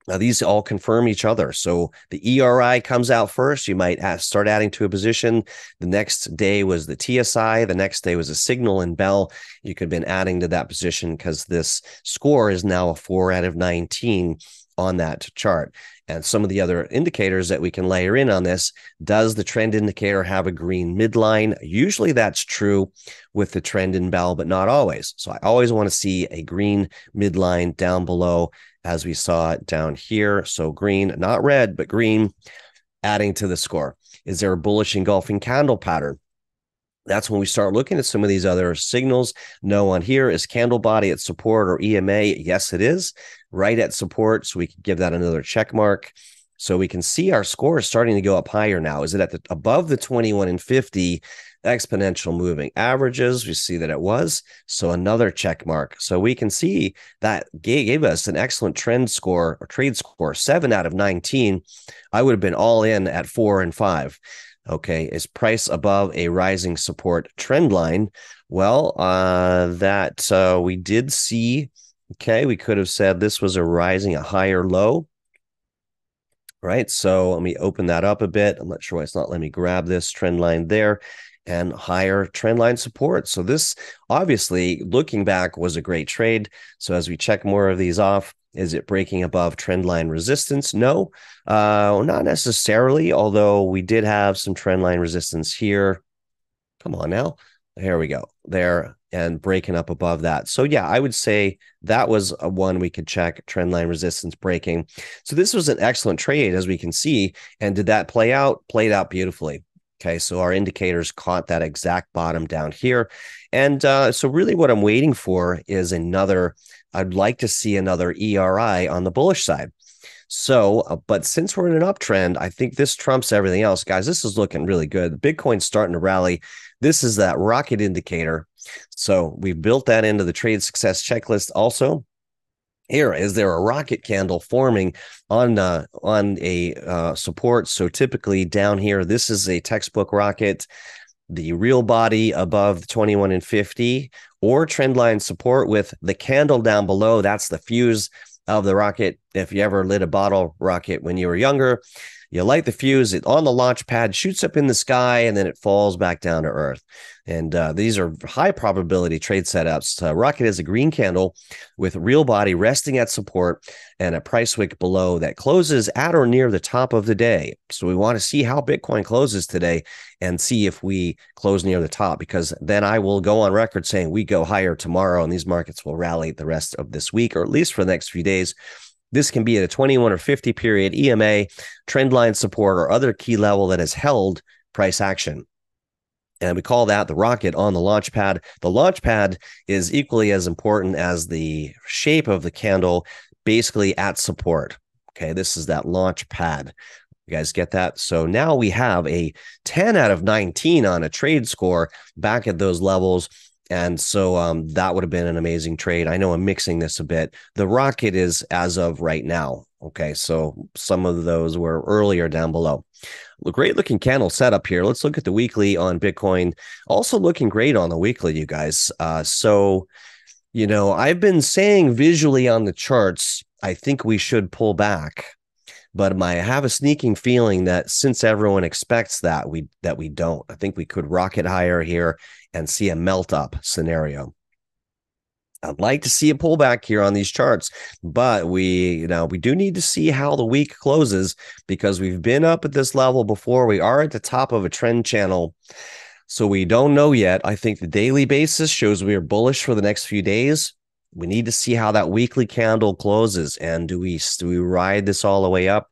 Now, these all confirm each other. So the ERI comes out first. You might start adding to a position. The next day was the TSI. The next day was a signal and bell. You could have been adding to that position because this score is now a 4 out of 19 on that chart. And some of the other indicators that we can layer in on this, does the trend indicator have a green midline? Usually that's true with the trend and bell, but not always. So I always want to see a green midline down below, as we saw it down here. So green, not red, but green, adding to the score. Is there a bullish engulfing candle pattern? That's when we start looking at some of these other signals. No on here. Is candle body at support or EMA? Yes, it is. Right at support, so we can give that another check mark. So we can see our score is starting to go up higher now. Is it at above the 21 and 50 exponential moving averages? We see that it was. So another check mark. So we can see that gave us an excellent trend score or trade score, 7 out of 19. I would have been all in at 4 and 5. Okay, is price above a rising support trend line? Well, we did see, okay, we could have said this was a higher low. Right, so let me open that up a bit. I'm not sure why it's not letting me grab this trend line there, and higher trend line support. So this, obviously, looking back, was a great trade. So as we check more of these off, is it breaking above trend line resistance? No, not necessarily, although we did have some trend line resistance here. Come on now. Here we go. There, and breaking up above that. So yeah, I would say that was a one we could check, trendline resistance breaking. So this was an excellent trade, as we can see. And did that play out? Played out beautifully. Okay, so our indicators caught that exact bottom down here. And so really what I'm waiting for is another, I'd like to see another ERI on the bullish side. So, but since we're in an uptrend, I think this trumps everything else. Guys, this is looking really good. Bitcoin's starting to rally. This is that rocket indicator. So we've built that into the trade success checklist also. Here, is there a rocket candle forming on a support? So typically down here, this is a textbook rocket, the real body above 21 and 50, or trendline support with the candle down below. That's the fuse of the rocket. If you ever lit a bottle rocket when you were younger, you light the fuse, it on the launch pad, shoots up in the sky, and then it falls back down to earth. And these are high probability trade setups. Rocket is a green candle with real body resting at support and a price wick below that closes at or near the top of the day. So we want to see how Bitcoin closes today and see if we close near the top, because then I will go on record saying we go higher tomorrow and these markets will rally the rest of this week, or at least for the next few days. This can be at a 21 or 50 period EMA, trendline support, or other key level that has held price action. And we call that the rocket on the launch pad. The launch pad is equally as important as the shape of the candle, basically at support. Okay, this is that launch pad. You guys get that? So now we have a 10 out of 19 on a trade score back at those levels. And so that would have been an amazing trade. I know I'm mixing this a bit. The rocket is as of right now. Okay, so some of those were earlier down below. Well, great looking candle setup here. Let's look at the weekly on Bitcoin. Also looking great on the weekly, you guys. So, you know, I've been saying visually on the charts, I think we should pull back. But I have a sneaking feeling that since everyone expects that, we don't. I think we could rocket higher here and see a melt-up scenario. I'd like to see a pullback here on these charts, but we do need to see how the week closes, because we've been up at this level before. We are at the top of a trend channel, so we don't know yet. I think the daily basis shows we are bullish for the next few days. We need to see how that weekly candle closes, and do we ride this all the way up?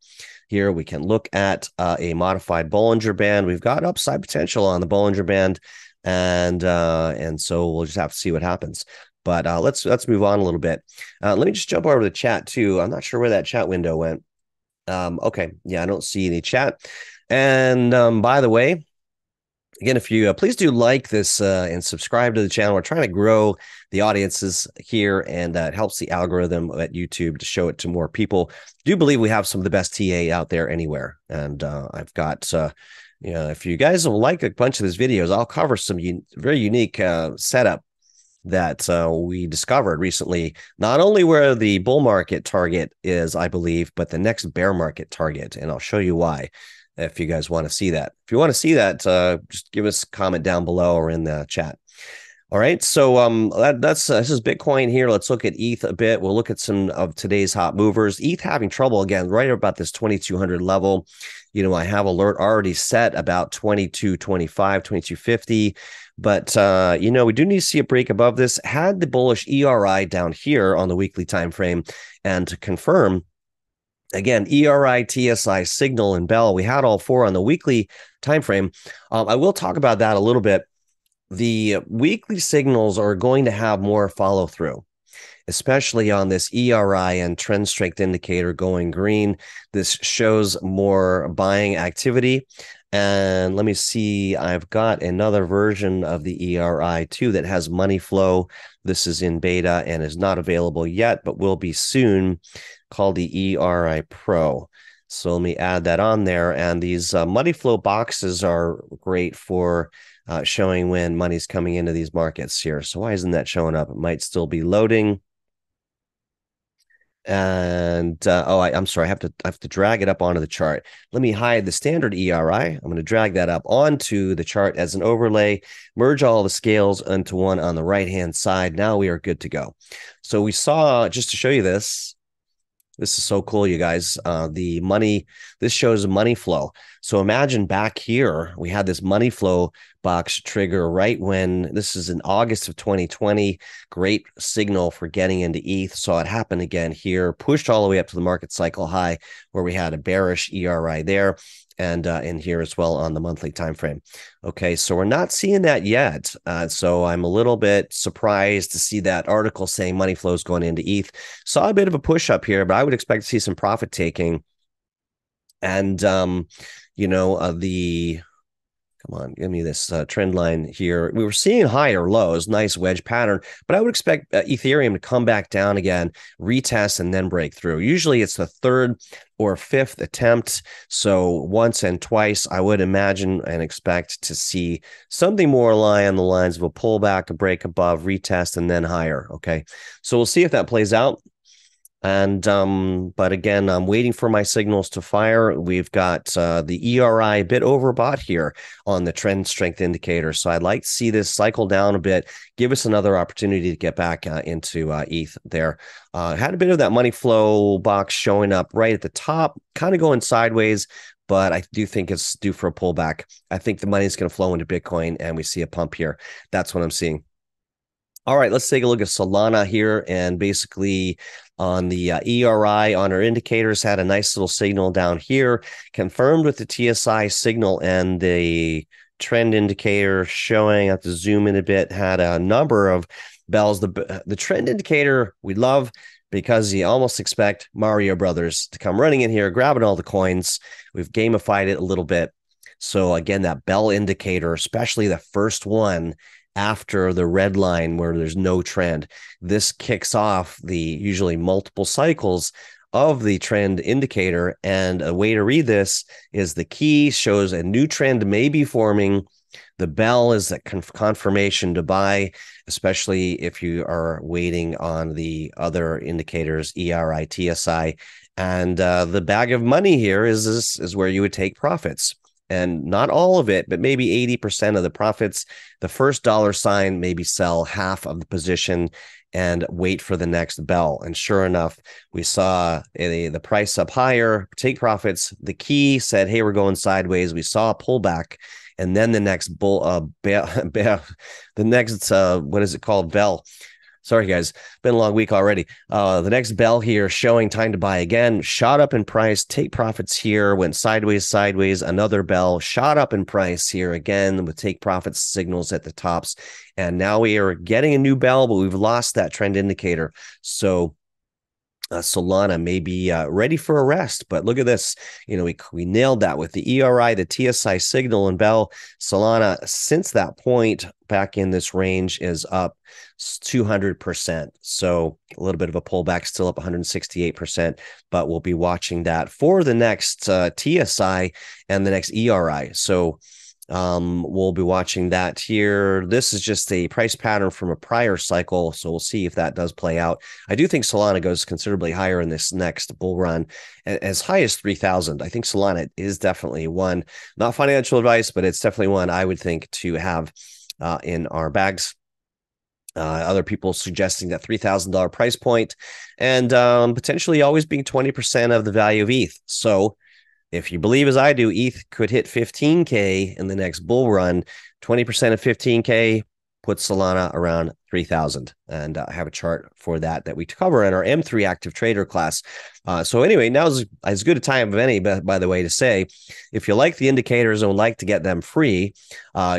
Here we can look at a modified Bollinger Band. We've got upside potential on the Bollinger Band, and so we'll just have to see what happens. But let's move on a little bit. Let me just jump over to the chat too. I'm not sure where that chat window went. Okay, yeah, I don't see any chat. And by the way, again, if you please do like this and subscribe to the channel. We're trying to grow the audiences here, and it helps the algorithm at YouTube to show it to more people. I do believe we have some of the best TA out there anywhere. And I've got, you know, if you guys will like a bunch of these videos, I'll cover some very unique setup that we discovered recently, not only where the bull market target is, I believe, but the next bear market target. And I'll show you why. If you guys want to see that, just give us a comment down below or in the chat. All right. So this is Bitcoin here. Let's look at ETH a bit. We'll look at some of today's hot movers. ETH having trouble again, right about this 2200 level. You know, I have alert already set about 2225, 2250. But, you know, we do need to see a break above this. Had the bullish ERI down here on the weekly time frame, and to confirm, again, ERI, TSI, Signal, and Bell. We had all four on the weekly time frame. I will talk about that a little bit. The weekly signals are going to have more follow through, especially on this ERI and trend strength indicator going green. This shows more buying activity. And let me see, I've got another version of the ERI too that has money flow. This is in beta and is not available yet, but will be soon, called the ERI Pro. So let me add that on there. And these money flow boxes are great for showing when money's coming into these markets here. So why isn't that showing up? It might still be loading. And I'm sorry, I have to drag it up onto the chart. Let me hide the standard ERI. I'm going to drag that up onto the chart as an overlay, merge all the scales into one on the right hand side. Now we are good to go. So we saw, just to show you this, this is so cool, you guys. The money, this shows money flow. So imagine back here, we had this money flow box trigger right when this is in August of 2020. Great signal for getting into ETH. Saw it happen again here, pushed all the way up to the market cycle high where we had a bearish ERI there and in here as well on the monthly time frame. Okay, so we're not seeing that yet. So I'm a little bit surprised to see that article saying money flows going into ETH. Saw a bit of a push up here, but I would expect to see some profit taking. And, you know, come on, give me this trend line here. We were seeing higher lows, nice wedge pattern, but I would expect Ethereum to come back down again, retest, and then break through. Usually it's the third or fifth attempt. So once and twice, I would imagine and expect to see something more on the lines of a pullback, a break above, retest, and then higher. Okay, so we'll see if that plays out. And but again, I'm waiting for my signals to fire. We've got the ERI a bit overbought here on the trend strength indicator. So I'd like to see this cycle down a bit, give us another opportunity to get back into ETH there. Had a bit of that money flow box showing up right at the top, kind of going sideways, but I do think it's due for a pullback. I think the money is going to flow into Bitcoin and we see a pump here. That's what I'm seeing. All right, let's take a look at Solana here. And basically on the ERI on our indicators, had a nice little signal down here, confirmed with the TSI signal and the trend indicator showing. I have to zoom in a bit, had a number of bells. The trend indicator we love because you almost expect Mario Brothers to come running in here, grabbing all the coins. We've gamified it a little bit. So again, that bell indicator, especially the first one, after the red line where there's no trend, this kicks off the usually multiple cycles of the trend indicator. And a way to read this is the key shows a new trend may be forming. The bell is a confirmation to buy, especially if you are waiting on the other indicators, ERI, TSI. And the bag of money here is where you would take profits. And not all of it, but maybe 80% of the profits. The first dollar sign, maybe sell half of the position and wait for the next bell. And sure enough, we saw the price up higher, take profits. The key said, hey, we're going sideways. We saw a pullback. And then the next bell. Sorry, guys, been a long week already. The next bell here showing time to buy again, shot up in price, take profits here, went sideways, another bell, shot up in price here again with take profits signals at the tops. And now we are getting a new bell, but we've lost that trend indicator. So Solana may be ready for a rest, but look at this. You know, we nailed that with the ERI, the TSI signal and bell. Solana, since that point back in this range, is up 200%. So a little bit of a pullback, still up 168%, but we'll be watching that for the next TSI and the next ERI. So we'll be watching that here. This is just a price pattern from a prior cycle, so we'll see if that does play out. I do think Solana goes considerably higher in this next bull run, as high as 3,000. I think Solana is definitely one, not financial advice, but it's definitely one I would think to have in our bags. Other people suggesting that $3,000 price point and potentially always being 20% of the value of ETH. So if you believe as I do, ETH could hit 15K in the next bull run. 20% of 15K puts Solana around 3,000. And I have a chart for that we cover in our M3 active trader class. So anyway, now is as good a time of any, by the way, to say, if you like the indicators and would like to get them free,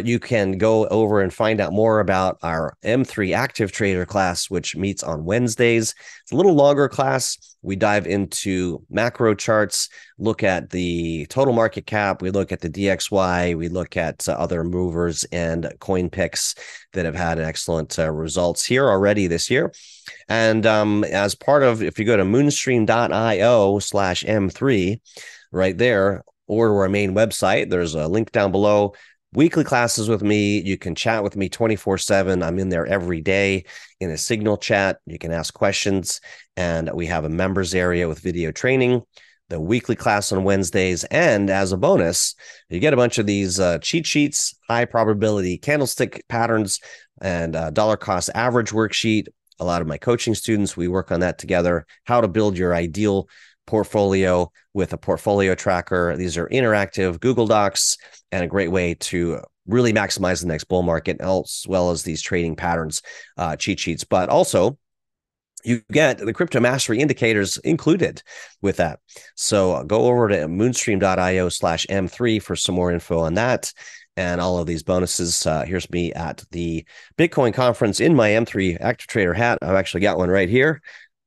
you can go over and find out more about our M3 active trader class, which meets on Wednesdays. It's a little longer class. We dive into macro charts, look at the total market cap. We look at the DXY. We look at other movers and coin picks that have had an excellent results here already this year. And as part of, if you go to moonstream.io/M3 right there, or to our main website, there's a link down below. Weekly classes with me. You can chat with me 24/7. I'm in there every day in a Signal chat. You can ask questions, and we have a members area with video training, the weekly class on Wednesdays, and as a bonus, you get a bunch of these cheat sheets, high probability candlestick patterns, and dollar cost average worksheet. A lot of my coaching students, we work on that together, how to build your ideal portfolio with a portfolio tracker. These are interactive Google Docs and a great way to really maximize the next bull market, as well as these trading patterns cheat sheets. But also, you get the crypto mastery indicators included with that. So go over to moonstream.io/M3 for some more info on that and all of these bonuses. Here's me at the Bitcoin conference in my M3 active trader hat. I've actually got one right here.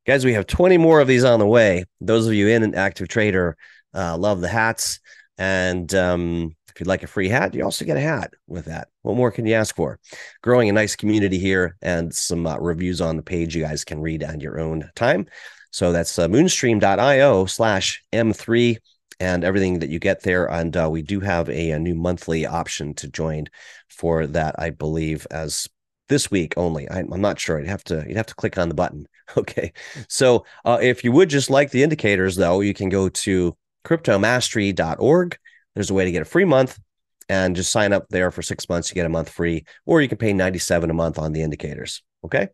Guys, we have 20 more of these on the way. Those of you in an active trader love the hats. And if you'd like a free hat, you also get a hat with that. What more can you ask for? Growing a nice community here, and some reviews on the page you guys can read on your own time. So that's moonstream.io/M3 and everything that you get there. And we do have a new monthly option to join for that, I believe, as this week only. I'm not sure. You'd have to click on the button. Okay. So if you would just like the indicators, though, you can go to CryptoMastery.org. There's a way to get a free month and just sign up there for 6 months. You get a month free, or you can pay $97 a month on the indicators. Okay.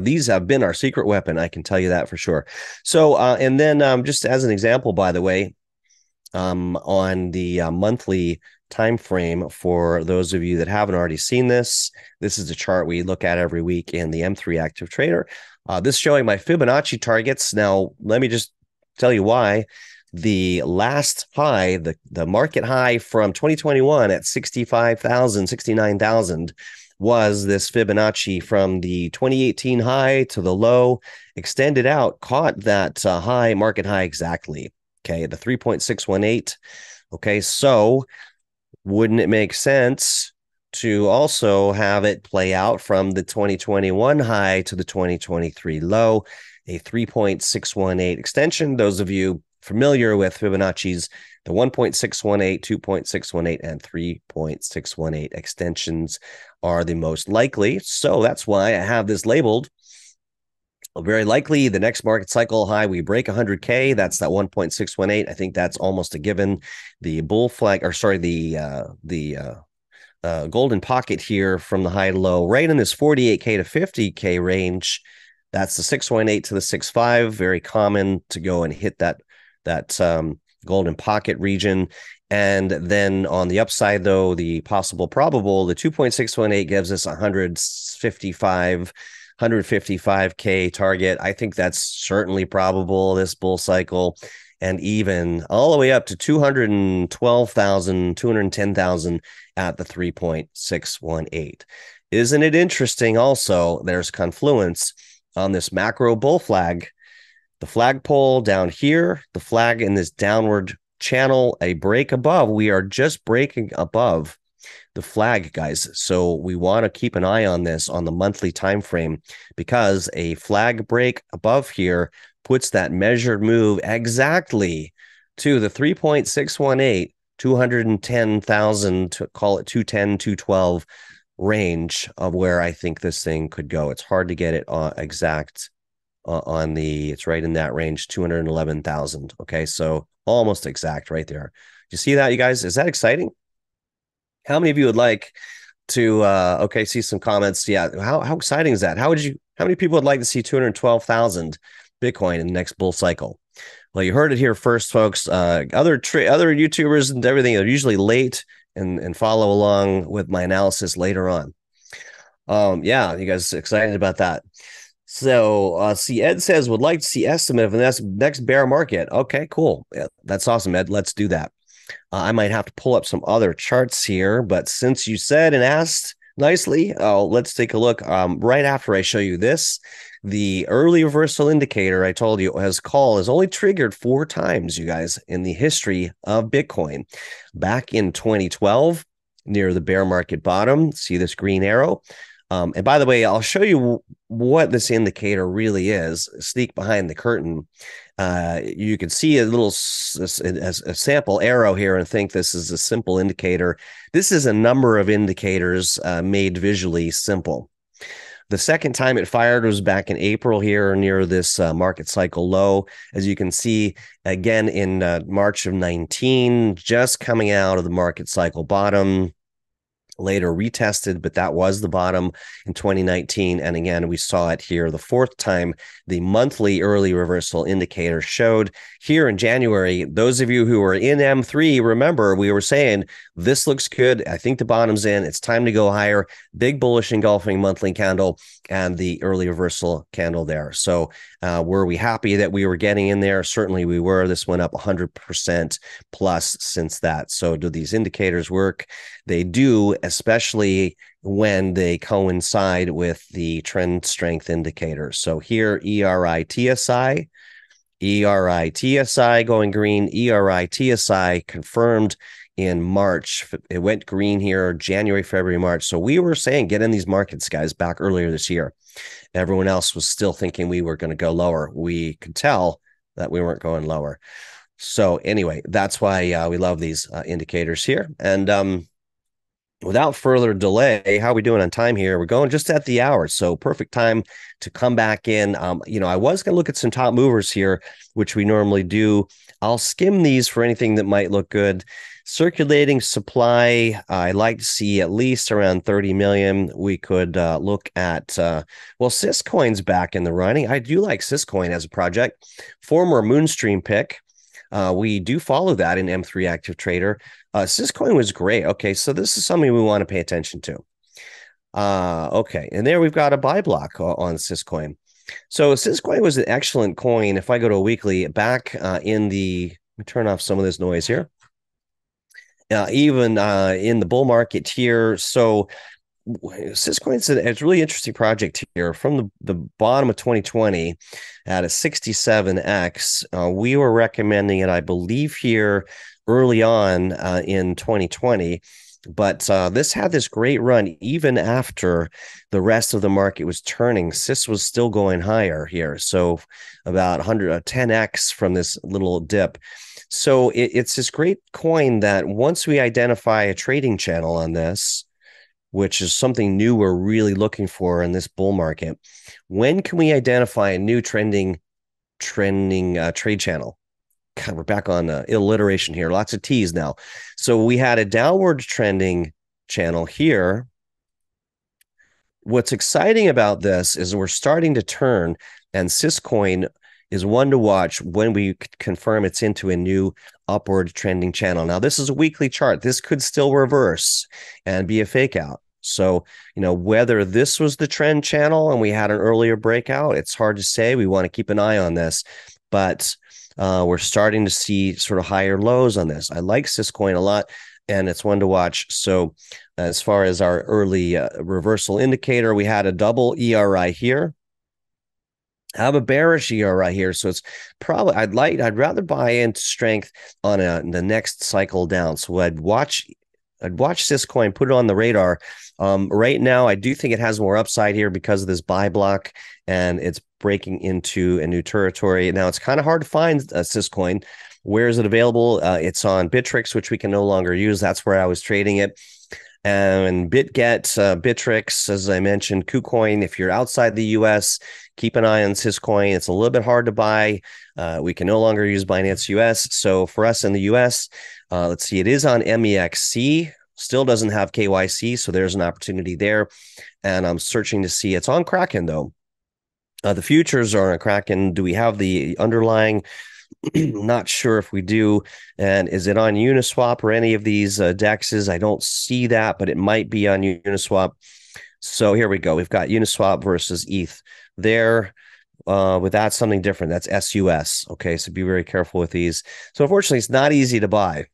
These have been our secret weapon. I can tell you that for sure. So, and then just as an example, by the way, on the monthly time frame, for those of you that haven't already seen this, this is a chart we look at every week in the M3 Active Trader. This is showing my Fibonacci targets. Now, let me just tell you why. The last high, the market high from 2021 at 65,000, 69,000 was this Fibonacci from the 2018 high to the low, extended out, caught that high, market high exactly. Okay, the 3.618. Okay, so wouldn't it make sense to also have it play out from the 2021 high to the 2023 low, a 3.618 extension? Those of you familiar with Fibonacci's, the 1.618, 2.618, and 3.618 extensions are the most likely. So that's why I have this labeled. Very likely the next market cycle high, we break 100K. That's that 1.618. I think that's almost a given. The bull flag, or sorry, the golden pocket here from the high to low, right in this 48K to 50K range. That's the 618 to the 65. Very common to go and hit that golden pocket region. And then on the upside, though, the possible probable, the 2.618 gives us 155K target. I think that's certainly probable this bull cycle, and even all the way up to 212,000, 210,000 at the 3.618. Isn't it interesting? Also, there's confluence on this macro bull flag. The flagpole down here, the flag in this downward channel, a break above. We are just breaking above the flag, guys. So we want to keep an eye on this on the monthly time frame, because a flag break above here puts that measured move exactly to the 3.618, 210,000, to call it 210, 212 range of where I think this thing could go. It's hard to get it exact. It's right in that range, 211,000. Okay, so almost exact right there. You see that, you guys? Is that exciting? How many of you would like to? Okay, see some comments. Yeah, how exciting is that? How many people would like to see 212,000 Bitcoin in the next bull cycle? Well, you heard it here first, folks. Other YouTubers and everything are usually late and follow along with my analysis later on. Yeah, you guys excited about that? So see, Ed says, would like to see estimate of the next bear market. Okay, cool. Yeah, that's awesome, Ed. Let's do that. I might have to pull up some other charts here, but since you said and asked nicely, let's take a look. Right after I show you this, the early reversal indicator I told you has only triggered 4 times, you guys, in the history of Bitcoin. Back in 2012, near the bear market bottom, see this green arrow? And by the way, I'll show you what this indicator really is. Sneak behind the curtain. You can see a sample arrow here and think this is a simple indicator. This is a number of indicators made visually simple. The second time it fired was back in April here near this market cycle low. As you can see, again, in March of 19, just coming out of the market cycle bottom. later retested, but that was the bottom in 2019. And again, we saw it here the fourth time. The monthly early reversal indicator showed here in January. Those of you who are in M3, remember we were saying this looks good. I think the bottom's in. It's time to go higher. Big bullish engulfing monthly candle and the early reversal candle there. So were we happy that we were getting in there? Certainly we were. This went up 100% plus since that. So do these indicators work? They do, especially when they coincide with the trend strength indicators. So here, ERI-TSI going green, ERI-TSI confirmed in March. It went green here, January, February, March. So we were saying, get in these markets, guys, back earlier this year. Everyone else was still thinking we were going to go lower. We could tell that we weren't going lower. So anyway, that's why we love these indicators here. And without further delay, how are we doing on time here? We're going just at the hour. So perfect time to come back in. You know, I was going to look at some top movers here, which we normally do. I'll skim these for anything that might look good. Circulating supply, I like to see at least around 30 million. We could look at, well, Syscoin's back in the running. I do like Syscoin as a project. Former Moonstream pick. We do follow that in M3 Active Trader. Syscoin was great. Okay, so this is something we want to pay attention to. Okay, and there we've got a buy block on Syscoin. So Syscoin was an excellent coin. If I go to a weekly, back in the, let me turn off some of this noise here. Even in the bull market here. So Syscoin's it's a really interesting project here. From the bottom of 2020 at a 67x, we were recommending it, I believe, here early on in 2020. But this had this great run even after the rest of the market was turning. Sys was still going higher here. So about 10x from this little dip. So it's this great coin that once we identify a trading channel on this, which is something new we're really looking for in this bull market, when can we identify a new trending trade channel? God, we're back on alliteration here. Lots of T's now. So we had a downward trending channel here. What's exciting about this is we're starting to turn, and Syscoin is one to watch when we confirm it's into a new upward trending channel. Now, this is a weekly chart. This could still reverse and be a fake out. So, you know, whether this was the trend channel and we had an earlier breakout, it's hard to say. We want to keep an eye on this, but we're starting to see sort of higher lows on this. I like Syscoin a lot, and it's one to watch. So as far as our early reversal indicator, we had a double ERI here. I have a bearish ERI here, so it's probably I'd rather buy into strength on the next cycle down. So I'd watch Syscoin, put it on the radar. Right now, I do think it has more upside here because of this buy block, and it's breaking into a new territory. Now it's kind of hard to find Syscoin. Where is it available? It's on Bittrex, which we can no longer use. That's where I was trading it. And BitGet, Bittrex, as I mentioned, KuCoin. If you're outside the U.S., keep an eye on Syscoin. It's a little bit hard to buy. We can no longer use Binance U.S. So for us in the U.S., let's see, it is on MEXC. Still doesn't have KYC, so there's an opportunity there. And I'm searching to see. It's on Kraken, though. The futures are on Kraken. Do we have the underlying? Not sure if we do. And is it on Uniswap or any of these DEXs? I don't see that, but it might be on Uniswap. So here we go. We've got Uniswap versus ETH there. But that's something different. That's SUS. Okay, so be very careful with these. So unfortunately, it's not easy to buy.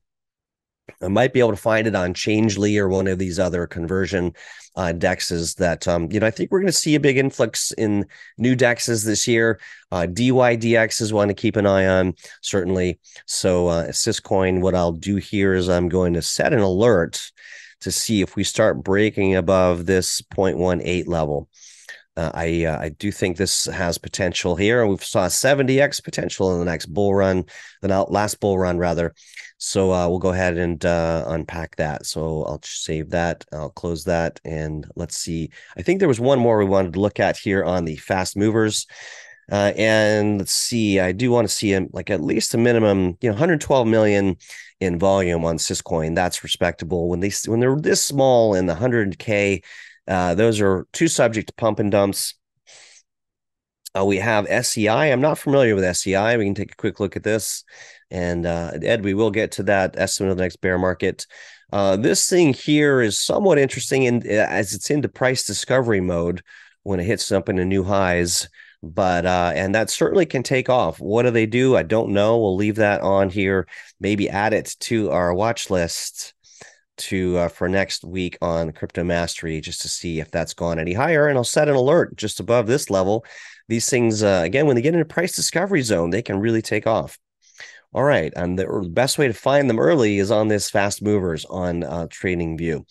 I might be able to find it on Changely or one of these other conversion DEXs that, you know, I think we're going to see a big influx in new DEXs this year. DYDX is one to keep an eye on, certainly. So Syscoin, what I'll do here is I'm going to set an alert to see if we start breaking above this 0.18 level. I do think this has potential here. We saw 70x potential in the next bull run, the last bull run rather. So we'll go ahead and unpack that. So I'll save that. I'll close that. And let's see. I think there was one more we wanted to look at here on the fast movers. And let's see, I do want to see like at least a minimum, you know, 112 million in volume on Syscoin. That's respectable. When they're this small in the 100K, those are two subject to pump and dumps. We have SEI. I'm not familiar with SEI. We can take a quick look at this. And Ed, we will get to that estimate of the next bear market. This thing here is somewhat interesting in, as it's into price discovery mode when it hits up into new highs. But and that certainly can take off. What do they do? I don't know. We'll leave that on here. Maybe add it to our watch list to for next week on CryptoMastery, just to see if that's gone any higher. And I'll set an alert just above this level. These things, again, when they get into price discovery zone, they can really take off. All right. And the best way to find them early is on this fast movers on TradingView.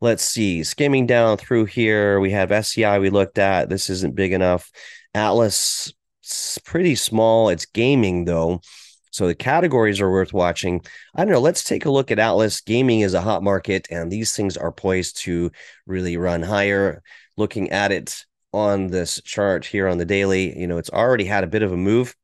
Let's see. Skimming down through here, we have SEI we looked at. This isn't big enough. Atlas, pretty small. It's gaming, though. So the categories are worth watching. I don't know. Let's take a look at Atlas. Gaming is a hot market, and these things are poised to really run higher. Looking at it on this chart here on the daily, you know, it's already had a bit of a move.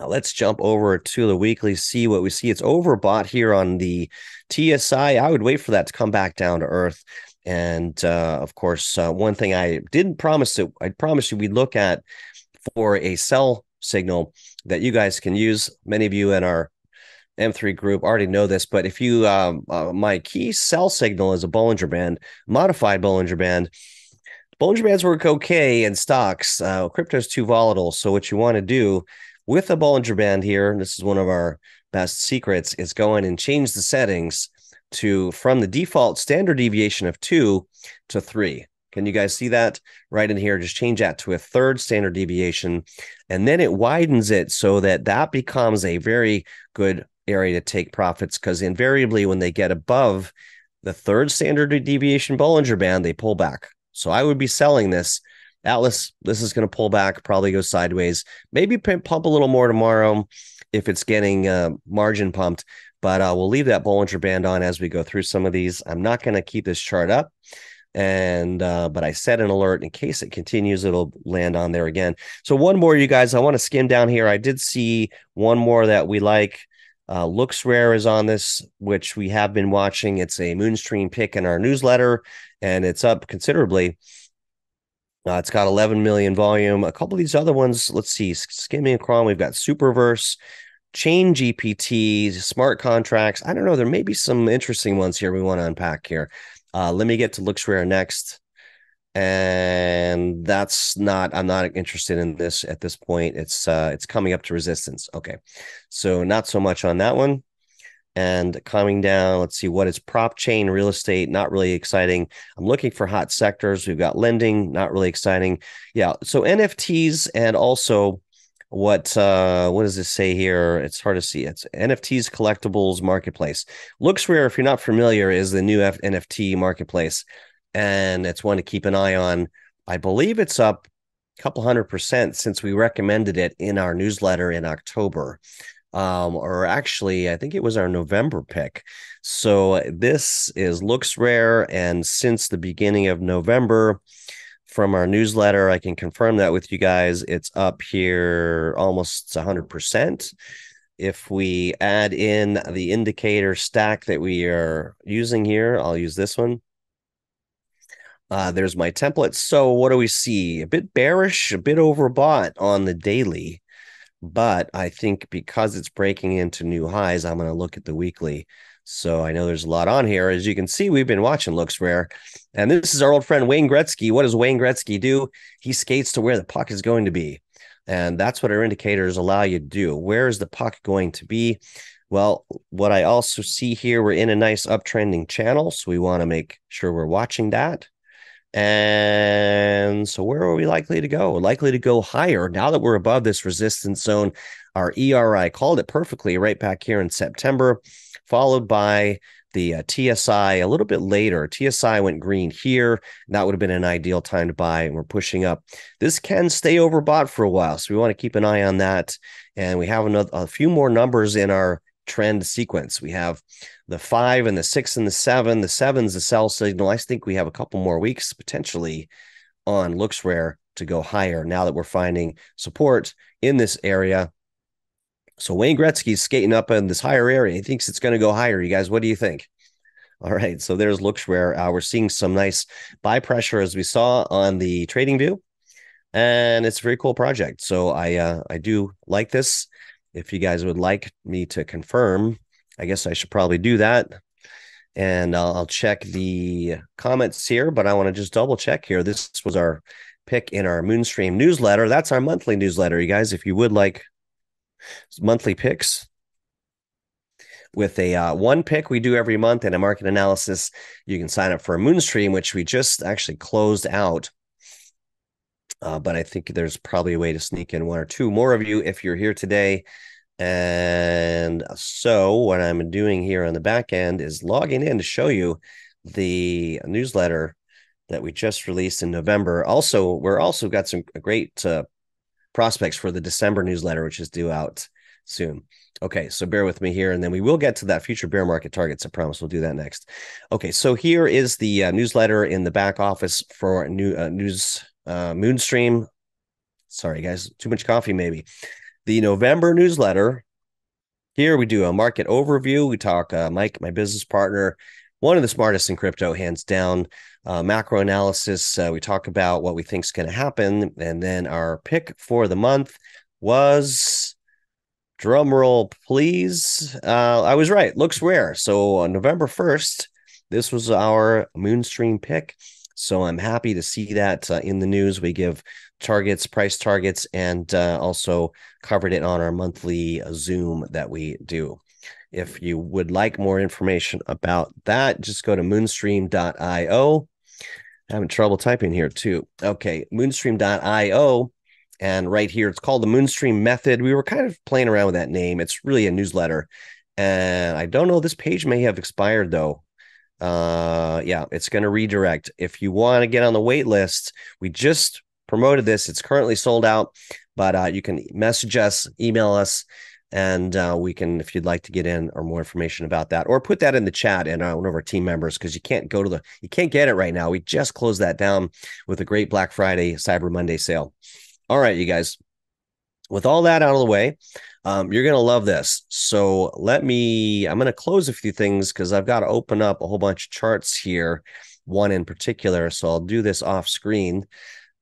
Now let's jump over to the weekly, see what we see. It's overbought here on the TSI. I would wait for that to come back down to earth. And of course, one thing I didn't promise that I promised you we'd look at for a sell signal that you guys can use. Many of you in our M3 group already know this, but if you, my key sell signal is a Bollinger Band, modified Bollinger Band. Bollinger Bands work okay in stocks. Crypto is too volatile. So what you want to do with a Bollinger Band here, and this is one of our best secrets, is go in and change the settings to from the default standard deviation of 2 to 3. Can you guys see that right in here? Just change that to a third standard deviation, and then it widens it so that that becomes a very good area to take profits, because invariably when they get above the third standard deviation Bollinger Band, they pull back. So I would be selling this. Atlas, this is going to pull back, probably go sideways, maybe pump a little more tomorrow if it's getting margin pumped. But we'll leave that Bollinger Band on as we go through some of these. I'm not going to keep this chart up, and but I set an alert in case it continues. It'll land on there again. So one more, you guys. I want to skim down here. I did see one more that we like. LooksRare is on this, which we have been watching. It's a Moonstream pick in our newsletter, and it's up considerably. It's got 11 million volume. A couple of these other ones, let's see, skimming across, we've got Superverse, ChainGPT, smart contracts. I don't know, there may be some interesting ones here we want to unpack here. Let me get to LooksRare next. And that's not, I'm not interested in this at this point. It's coming up to resistance. Okay, so not so much on that one. And coming down, let's see, what is prop chain real estate? Not really exciting. I'm looking for hot sectors. We've got lending, not really exciting. Yeah, so NFTs, and also what does this say here? It's hard to see. It's NFTs collectibles marketplace. LooksRare, if you're not familiar, is the new NFT marketplace, and it's one to keep an eye on. I believe it's up a couple 100% since we recommended it in our newsletter in October. Or actually, I think it was our November pick. So this is LooksRare, and since the beginning of November from our newsletter, I can confirm that with you guys. It's up here almost 100%. If we add in the indicator stack that we are using here, I'll use this one. There's my template. So what do we see? A bit bearish, a bit overbought on the daily. But I think because it's breaking into new highs, I'm going to look at the weekly. So I know there's a lot on here. As you can see, we've been watching LooksRare. And this is our old friend Wayne Gretzky. What does Wayne Gretzky do? He skates to where the puck is going to be. And that's what our indicators allow you to do. Where is the puck going to be? Well, what I also see here, we're in a nice uptrending channel. So we want to make sure we're watching that. And so where are we likely to go? We're likely to go higher now that we're above this resistance zone. Our ERI called it perfectly right back here in September, followed by the TSI a little bit later. TSI went green here. That would have been an ideal time to buy, and we're pushing up. This can stay overbought for a while, so we want to keep an eye on that. And we have a few more numbers in our trend sequence. We have the 5 and the 6 and the 7. The 7's the sell signal. I think we have a couple more weeks potentially on LooksRare to go higher now that we're finding support in this area. So Wayne Gretzky's skating up in this higher area. He thinks it's going to go higher. You guys, what do you think? All right, so there's LooksRare. We're seeing some nice buy pressure as we saw on the TradingView, and it's a very cool project. So I do like this. If you guys would like me to confirm, I guess I should probably do that. And I'll check the comments here, but I want to just double check here. This was our pick in our Moonstream newsletter. That's our monthly newsletter, you guys, if you would like monthly picks. With a one pick we do every month and a market analysis, you can sign up for a Moonstream, which we just actually closed out. But I think there's probably a way to sneak in one or two more of you if you're here today. And so what I'm doing here on the back end is logging in to show you the newsletter that we just released in November. Also, we're also got some great prospects for the December newsletter, which is due out soon. Okay, so bear with me here, and then we will get to that future bear market targets. I promise we'll do that next. Okay, so here is the newsletter in the back office for new Moonstream. Sorry, guys, too much coffee maybe. The November newsletter. Here we do a market overview. We talk, Mike, my business partner, one of the smartest in crypto, hands down. Macro analysis. We talk about what we think is going to happen. And then our pick for the month was, drum roll, please. I was right. LooksRare. So on November 1st, this was our Moonstream pick. So I'm happy to see that in the news. We give targets, price targets, and also covered it on our monthly Zoom that we do. If you would like more information about that, just go to moonstream.io. I'm having trouble typing here too. Okay, moonstream.io. And right here, it's called the Moonstream Method. We were kind of playing around with that name. It's really a newsletter. And I don't know, this page may have expired though. Yeah, it's going to redirect. If you want to get on the wait list, we just promoted this. It's currently sold out, but you can message us, email us, and we can, if you'd like to get in or more information about that, or put that in the chat and one of our team members, because you can't go to the, you can't get it right now. We just closed that down with a great Black Friday, Cyber Monday sale. All right, you guys, with all that out of the way, you're going to love this. So I'm going to close a few things because I've got to open up a whole bunch of charts here, one in particular. So I'll do this off screen,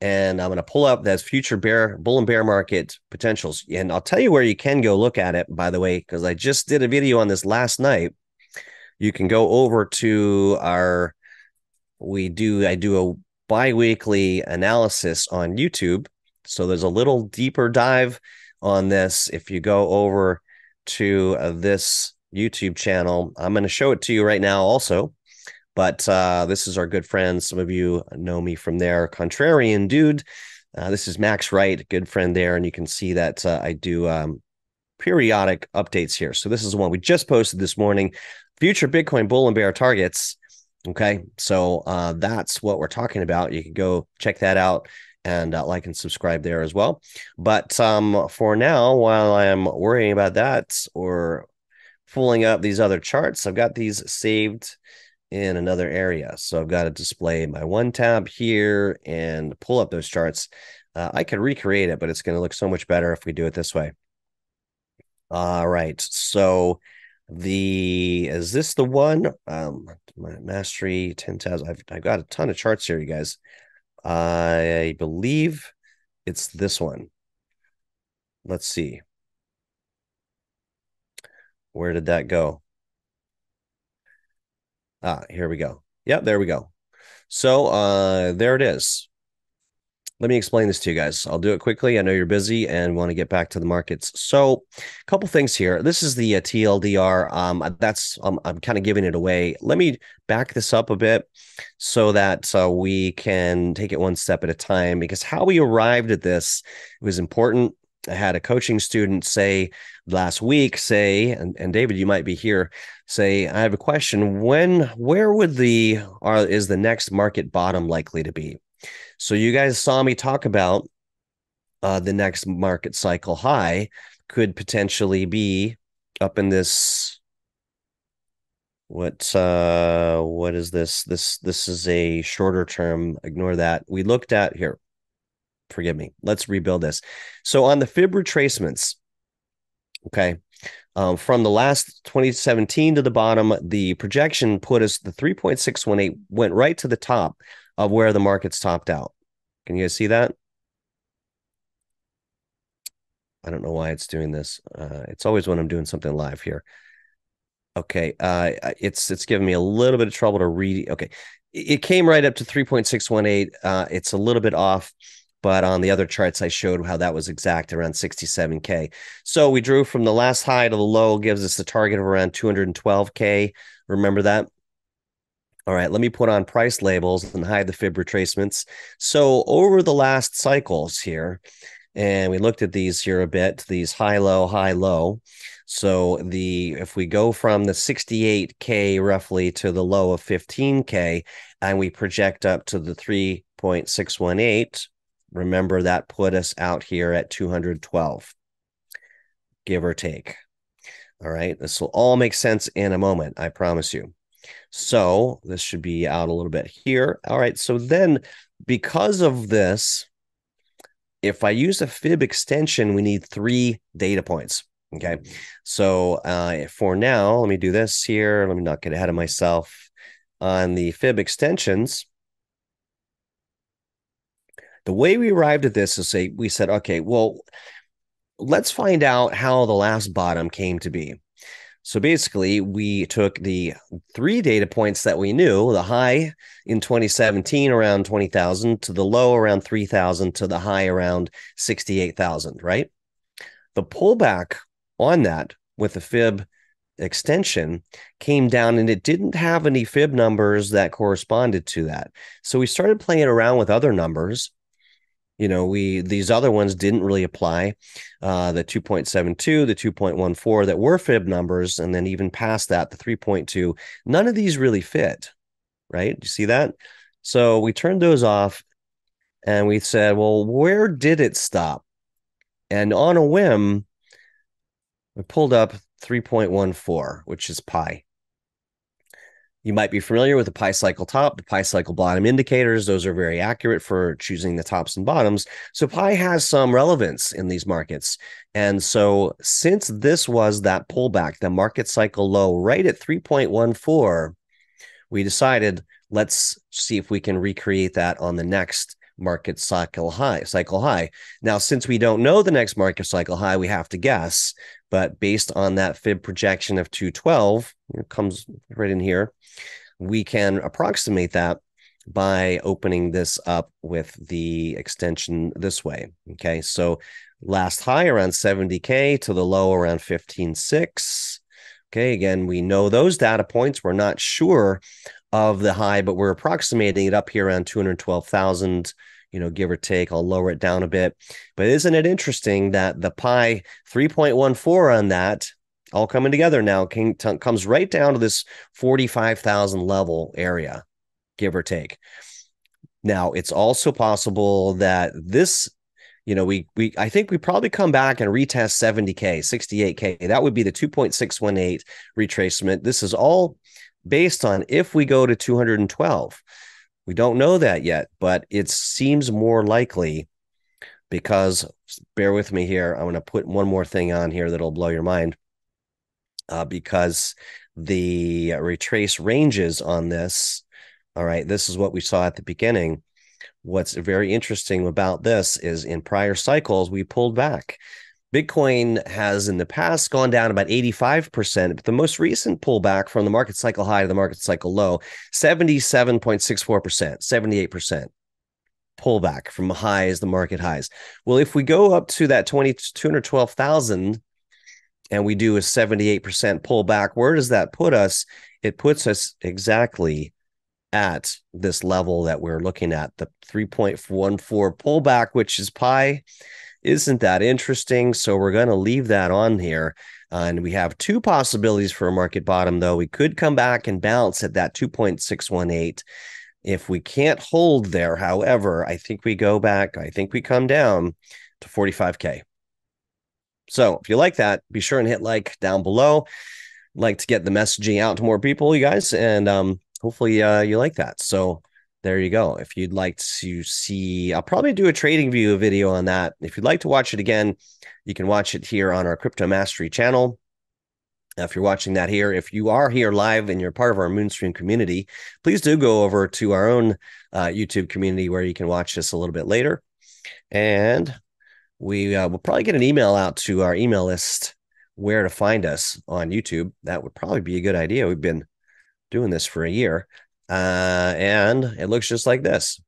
and I'm going to pull up those future bull and bear market potentials. And I'll tell you where you can go look at it, by the way, because I just did a video on this last night. You can go over to our, I do a bi-weekly analysis on YouTube. So there's a little deeper dive on this. If you go over to this YouTube channel, I'm going to show it to you right now also. But this is our good friend. Some of you know me from there. Contrarian Dude. This is Max Wright, good friend there. And you can see that I do periodic updates here. So this is the one we just posted this morning. Future Bitcoin bull and bear targets. Okay, so that's what we're talking about. You can go check that out. And like and subscribe there as well. But for now, while I'm worrying about that or pulling up these other charts, I've got these saved in another area. So I've got to display my one tab here and pull up those charts. I could recreate it, but it's going to look so much better if we do it this way. All right. So is this the one? My mastery 10,000. I've got a ton of charts here, you guys. I believe it's this one. Let's see. Where did that go? Ah, here we go. Yep, there we go. So there it is. Let me explain this to you guys. I'll do it quickly. I know you're busy and want to get back to the markets. So a couple things here. This is the TLDR. I'm kind of giving it away. Let me back this up a bit so that we can take it one step at a time, because how we arrived at this was important. I had a coaching student say last week, and David, you might be here, say, I have a question. Where would is the next market bottom likely to be? So you guys saw me talk about the next market cycle high could potentially be up in this. What is this? This is a shorter term. Ignore that. We looked at here. forgive me. Let's rebuild this. So on the fib retracements, okay, from the last 2017 to the bottom, the projection put us, the 3.618 went right to the top of where the market's topped out. Can you guys see that? I don't know why it's doing this. It's always when I'm doing something live here. Okay, it's giving me a little bit of trouble to read. Okay, it came right up to 3.618. It's a little bit off, but on the other charts I showed how that was exact around 67K. So we drew from the last high to the low, gives us the target of around 212K. Remember that? All right, let me put on price labels and hide the fib retracements. So over the last cycles here, and we looked at these here a bit, these high-low, high-low. So if we go from the 68K roughly to the low of 15K, and we project up to the 3.618, remember that put us out here at 212, give or take. All right, this will all make sense in a moment, I promise you. So this should be out a little bit here. All right, so then because of this, if I use a fib extension, we need 3 data points, okay? So for now, let me do this here. Let me not get ahead of myself. On the fib extensions, the way we arrived at this is we said, okay, well, let's find out how the last bottom came to be. So basically, we took the 3 data points that we knew, the high in 2017 around 20,000, to the low around 3,000, to the high around 68,000, right? The pullback on that with the fib extension came down, and it didn't have any fib numbers that corresponded to that. So we started playing around with other numbers. You know, these other ones didn't really apply, the 2.72, the 2.14 that were fib numbers, and then even past that, the 3.2, none of these really fit, right? You see that? So we turned those off, and we said, well, where did it stop? And on a whim, we pulled up 3.14, which is pi. You might be familiar with the pi cycle top, the pi cycle bottom indicators. Those are very accurate for choosing the tops and bottoms. So pi has some relevance in these markets. And so since this was that pullback, the market cycle low right at 3.14, we decided let's see if we can recreate that on the next market cycle high. Now, since we don't know the next market cycle high, we have to guess. But based on that fib projection of 212, it comes right in here, we can approximate that by opening this up with the extension this way. Okay, so last high around 70K to the low around 15.6. Okay, again, we know those data points. We're not sure of the high, but we're approximating it up here around 212,000, you know, give or take. I'll lower it down a bit. But isn't it interesting that the pi 3.14 on that, all coming together now, comes right down to this 45,000 level area, give or take. Now, it's also possible that this, you know, I think we probably come back and retest 70K, 68K. That would be the 2.618 retracement. This is all based on if we go to 212. We don't know that yet, but it seems more likely because, bear with me here, I'm going to put one more thing on here that'll blow your mind, because the retrace ranges on this, all right, this is what we saw at the beginning. What's very interesting about this is in prior cycles, we pulled back. Bitcoin has in the past gone down about 85%, but the most recent pullback from the market cycle high to the market cycle low, 77.64%, 78% pullback from highs, the market highs. Well, if we go up to that 212,000 and we do a 78% pullback, where does that put us? It puts us exactly at this level that we're looking at, the 3.14 pullback, which is pi. Isn't that interesting? So we're going to leave that on here. And we have 2 possibilities for a market bottom, though. We could come back and bounce at that 2.618. If we can't hold there, however, I think we go back. I think we come down to 45K. So if you like that, be sure and hit like down below. I'd like to get the messaging out to more people, you guys. And hopefully you like that. So there you go. If you'd like to see, I'll probably do a TradingView video on that. If you'd like to watch it again, you can watch it here on our Crypto Mastery channel. If you're watching that here, if you are here live and you're part of our Moonstream community, please do go over to our own YouTube community where you can watch this a little bit later. And we will probably get an email out to our email list where to find us on YouTube. That would probably be a good idea. We've been doing this for a year and it looks just like this.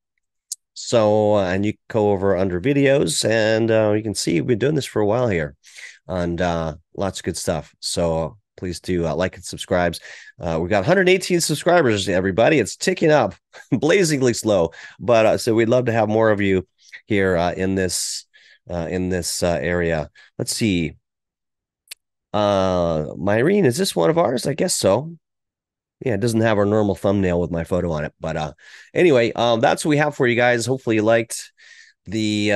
So, and you go over under videos and you can see we've been doing this for a while here and lots of good stuff. So please do like and subscribe. We've got 118 subscribers, everybody. It's ticking up blazingly slow, but so we'd love to have more of you here in this area. Let's see. Myrene, is this one of ours? I guess so. Yeah, it doesn't have our normal thumbnail with my photo on it. But anyway, that's what we have for you guys. Hopefully you liked the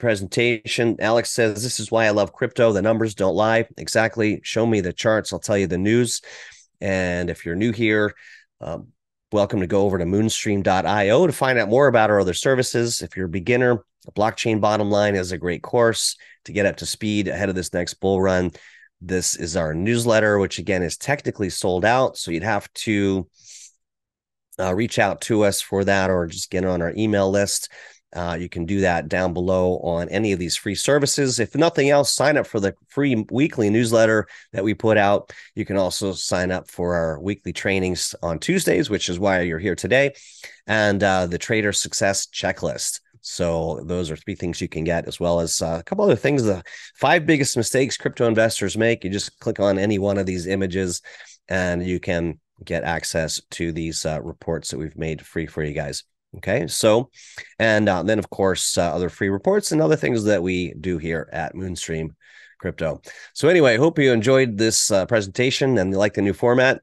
presentation. Alex says, this is why I love crypto. The numbers don't lie. Exactly. Show me the charts. I'll tell you the news. And if you're new here, welcome to go over to moonstream.io to find out more about our other services. If you're a beginner, the Blockchain Bottom Line is a great course to get up to speed ahead of this next bull run. This is our newsletter, which again is technically sold out. So you'd have to reach out to us for that or just get on our email list. You can do that down below on any of these free services. If nothing else, sign up for the free weekly newsletter that we put out. You can also sign up for our weekly trainings on Tuesdays, which is why you're here today, and the Trader Success Checklist. So those are three things you can get, as well as a couple other things. The 5 biggest mistakes crypto investors make. You just click on any one of these images and you can get access to these reports that we've made free for you guys. Okay. So, and then of course, other free reports and other things that we do here at Moonstream Crypto. So anyway, hope you enjoyed this presentation and you like the new format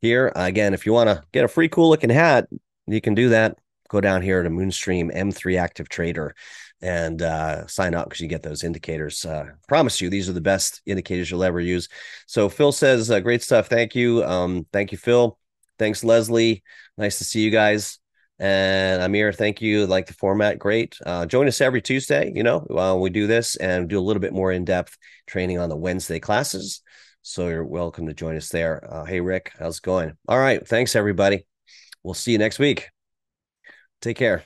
here. Again, if you want to get a free cool looking hat, you can do that. Go down here to Moonstream M3 Active Trader and sign up because you get those indicators. Promise you, these are the best indicators you'll ever use. So Phil says, great stuff. Thank you. Thank you, Phil. Thanks, Leslie. Nice to see you guys. And Amir, thank you. Like the format. Great. Join us every Tuesday. You know, we do this and do a little bit more in-depth training on the Wednesday classes. So you're welcome to join us there. Hey, Rick, how's it going? All right. Thanks, everybody. We'll see you next week. Take care.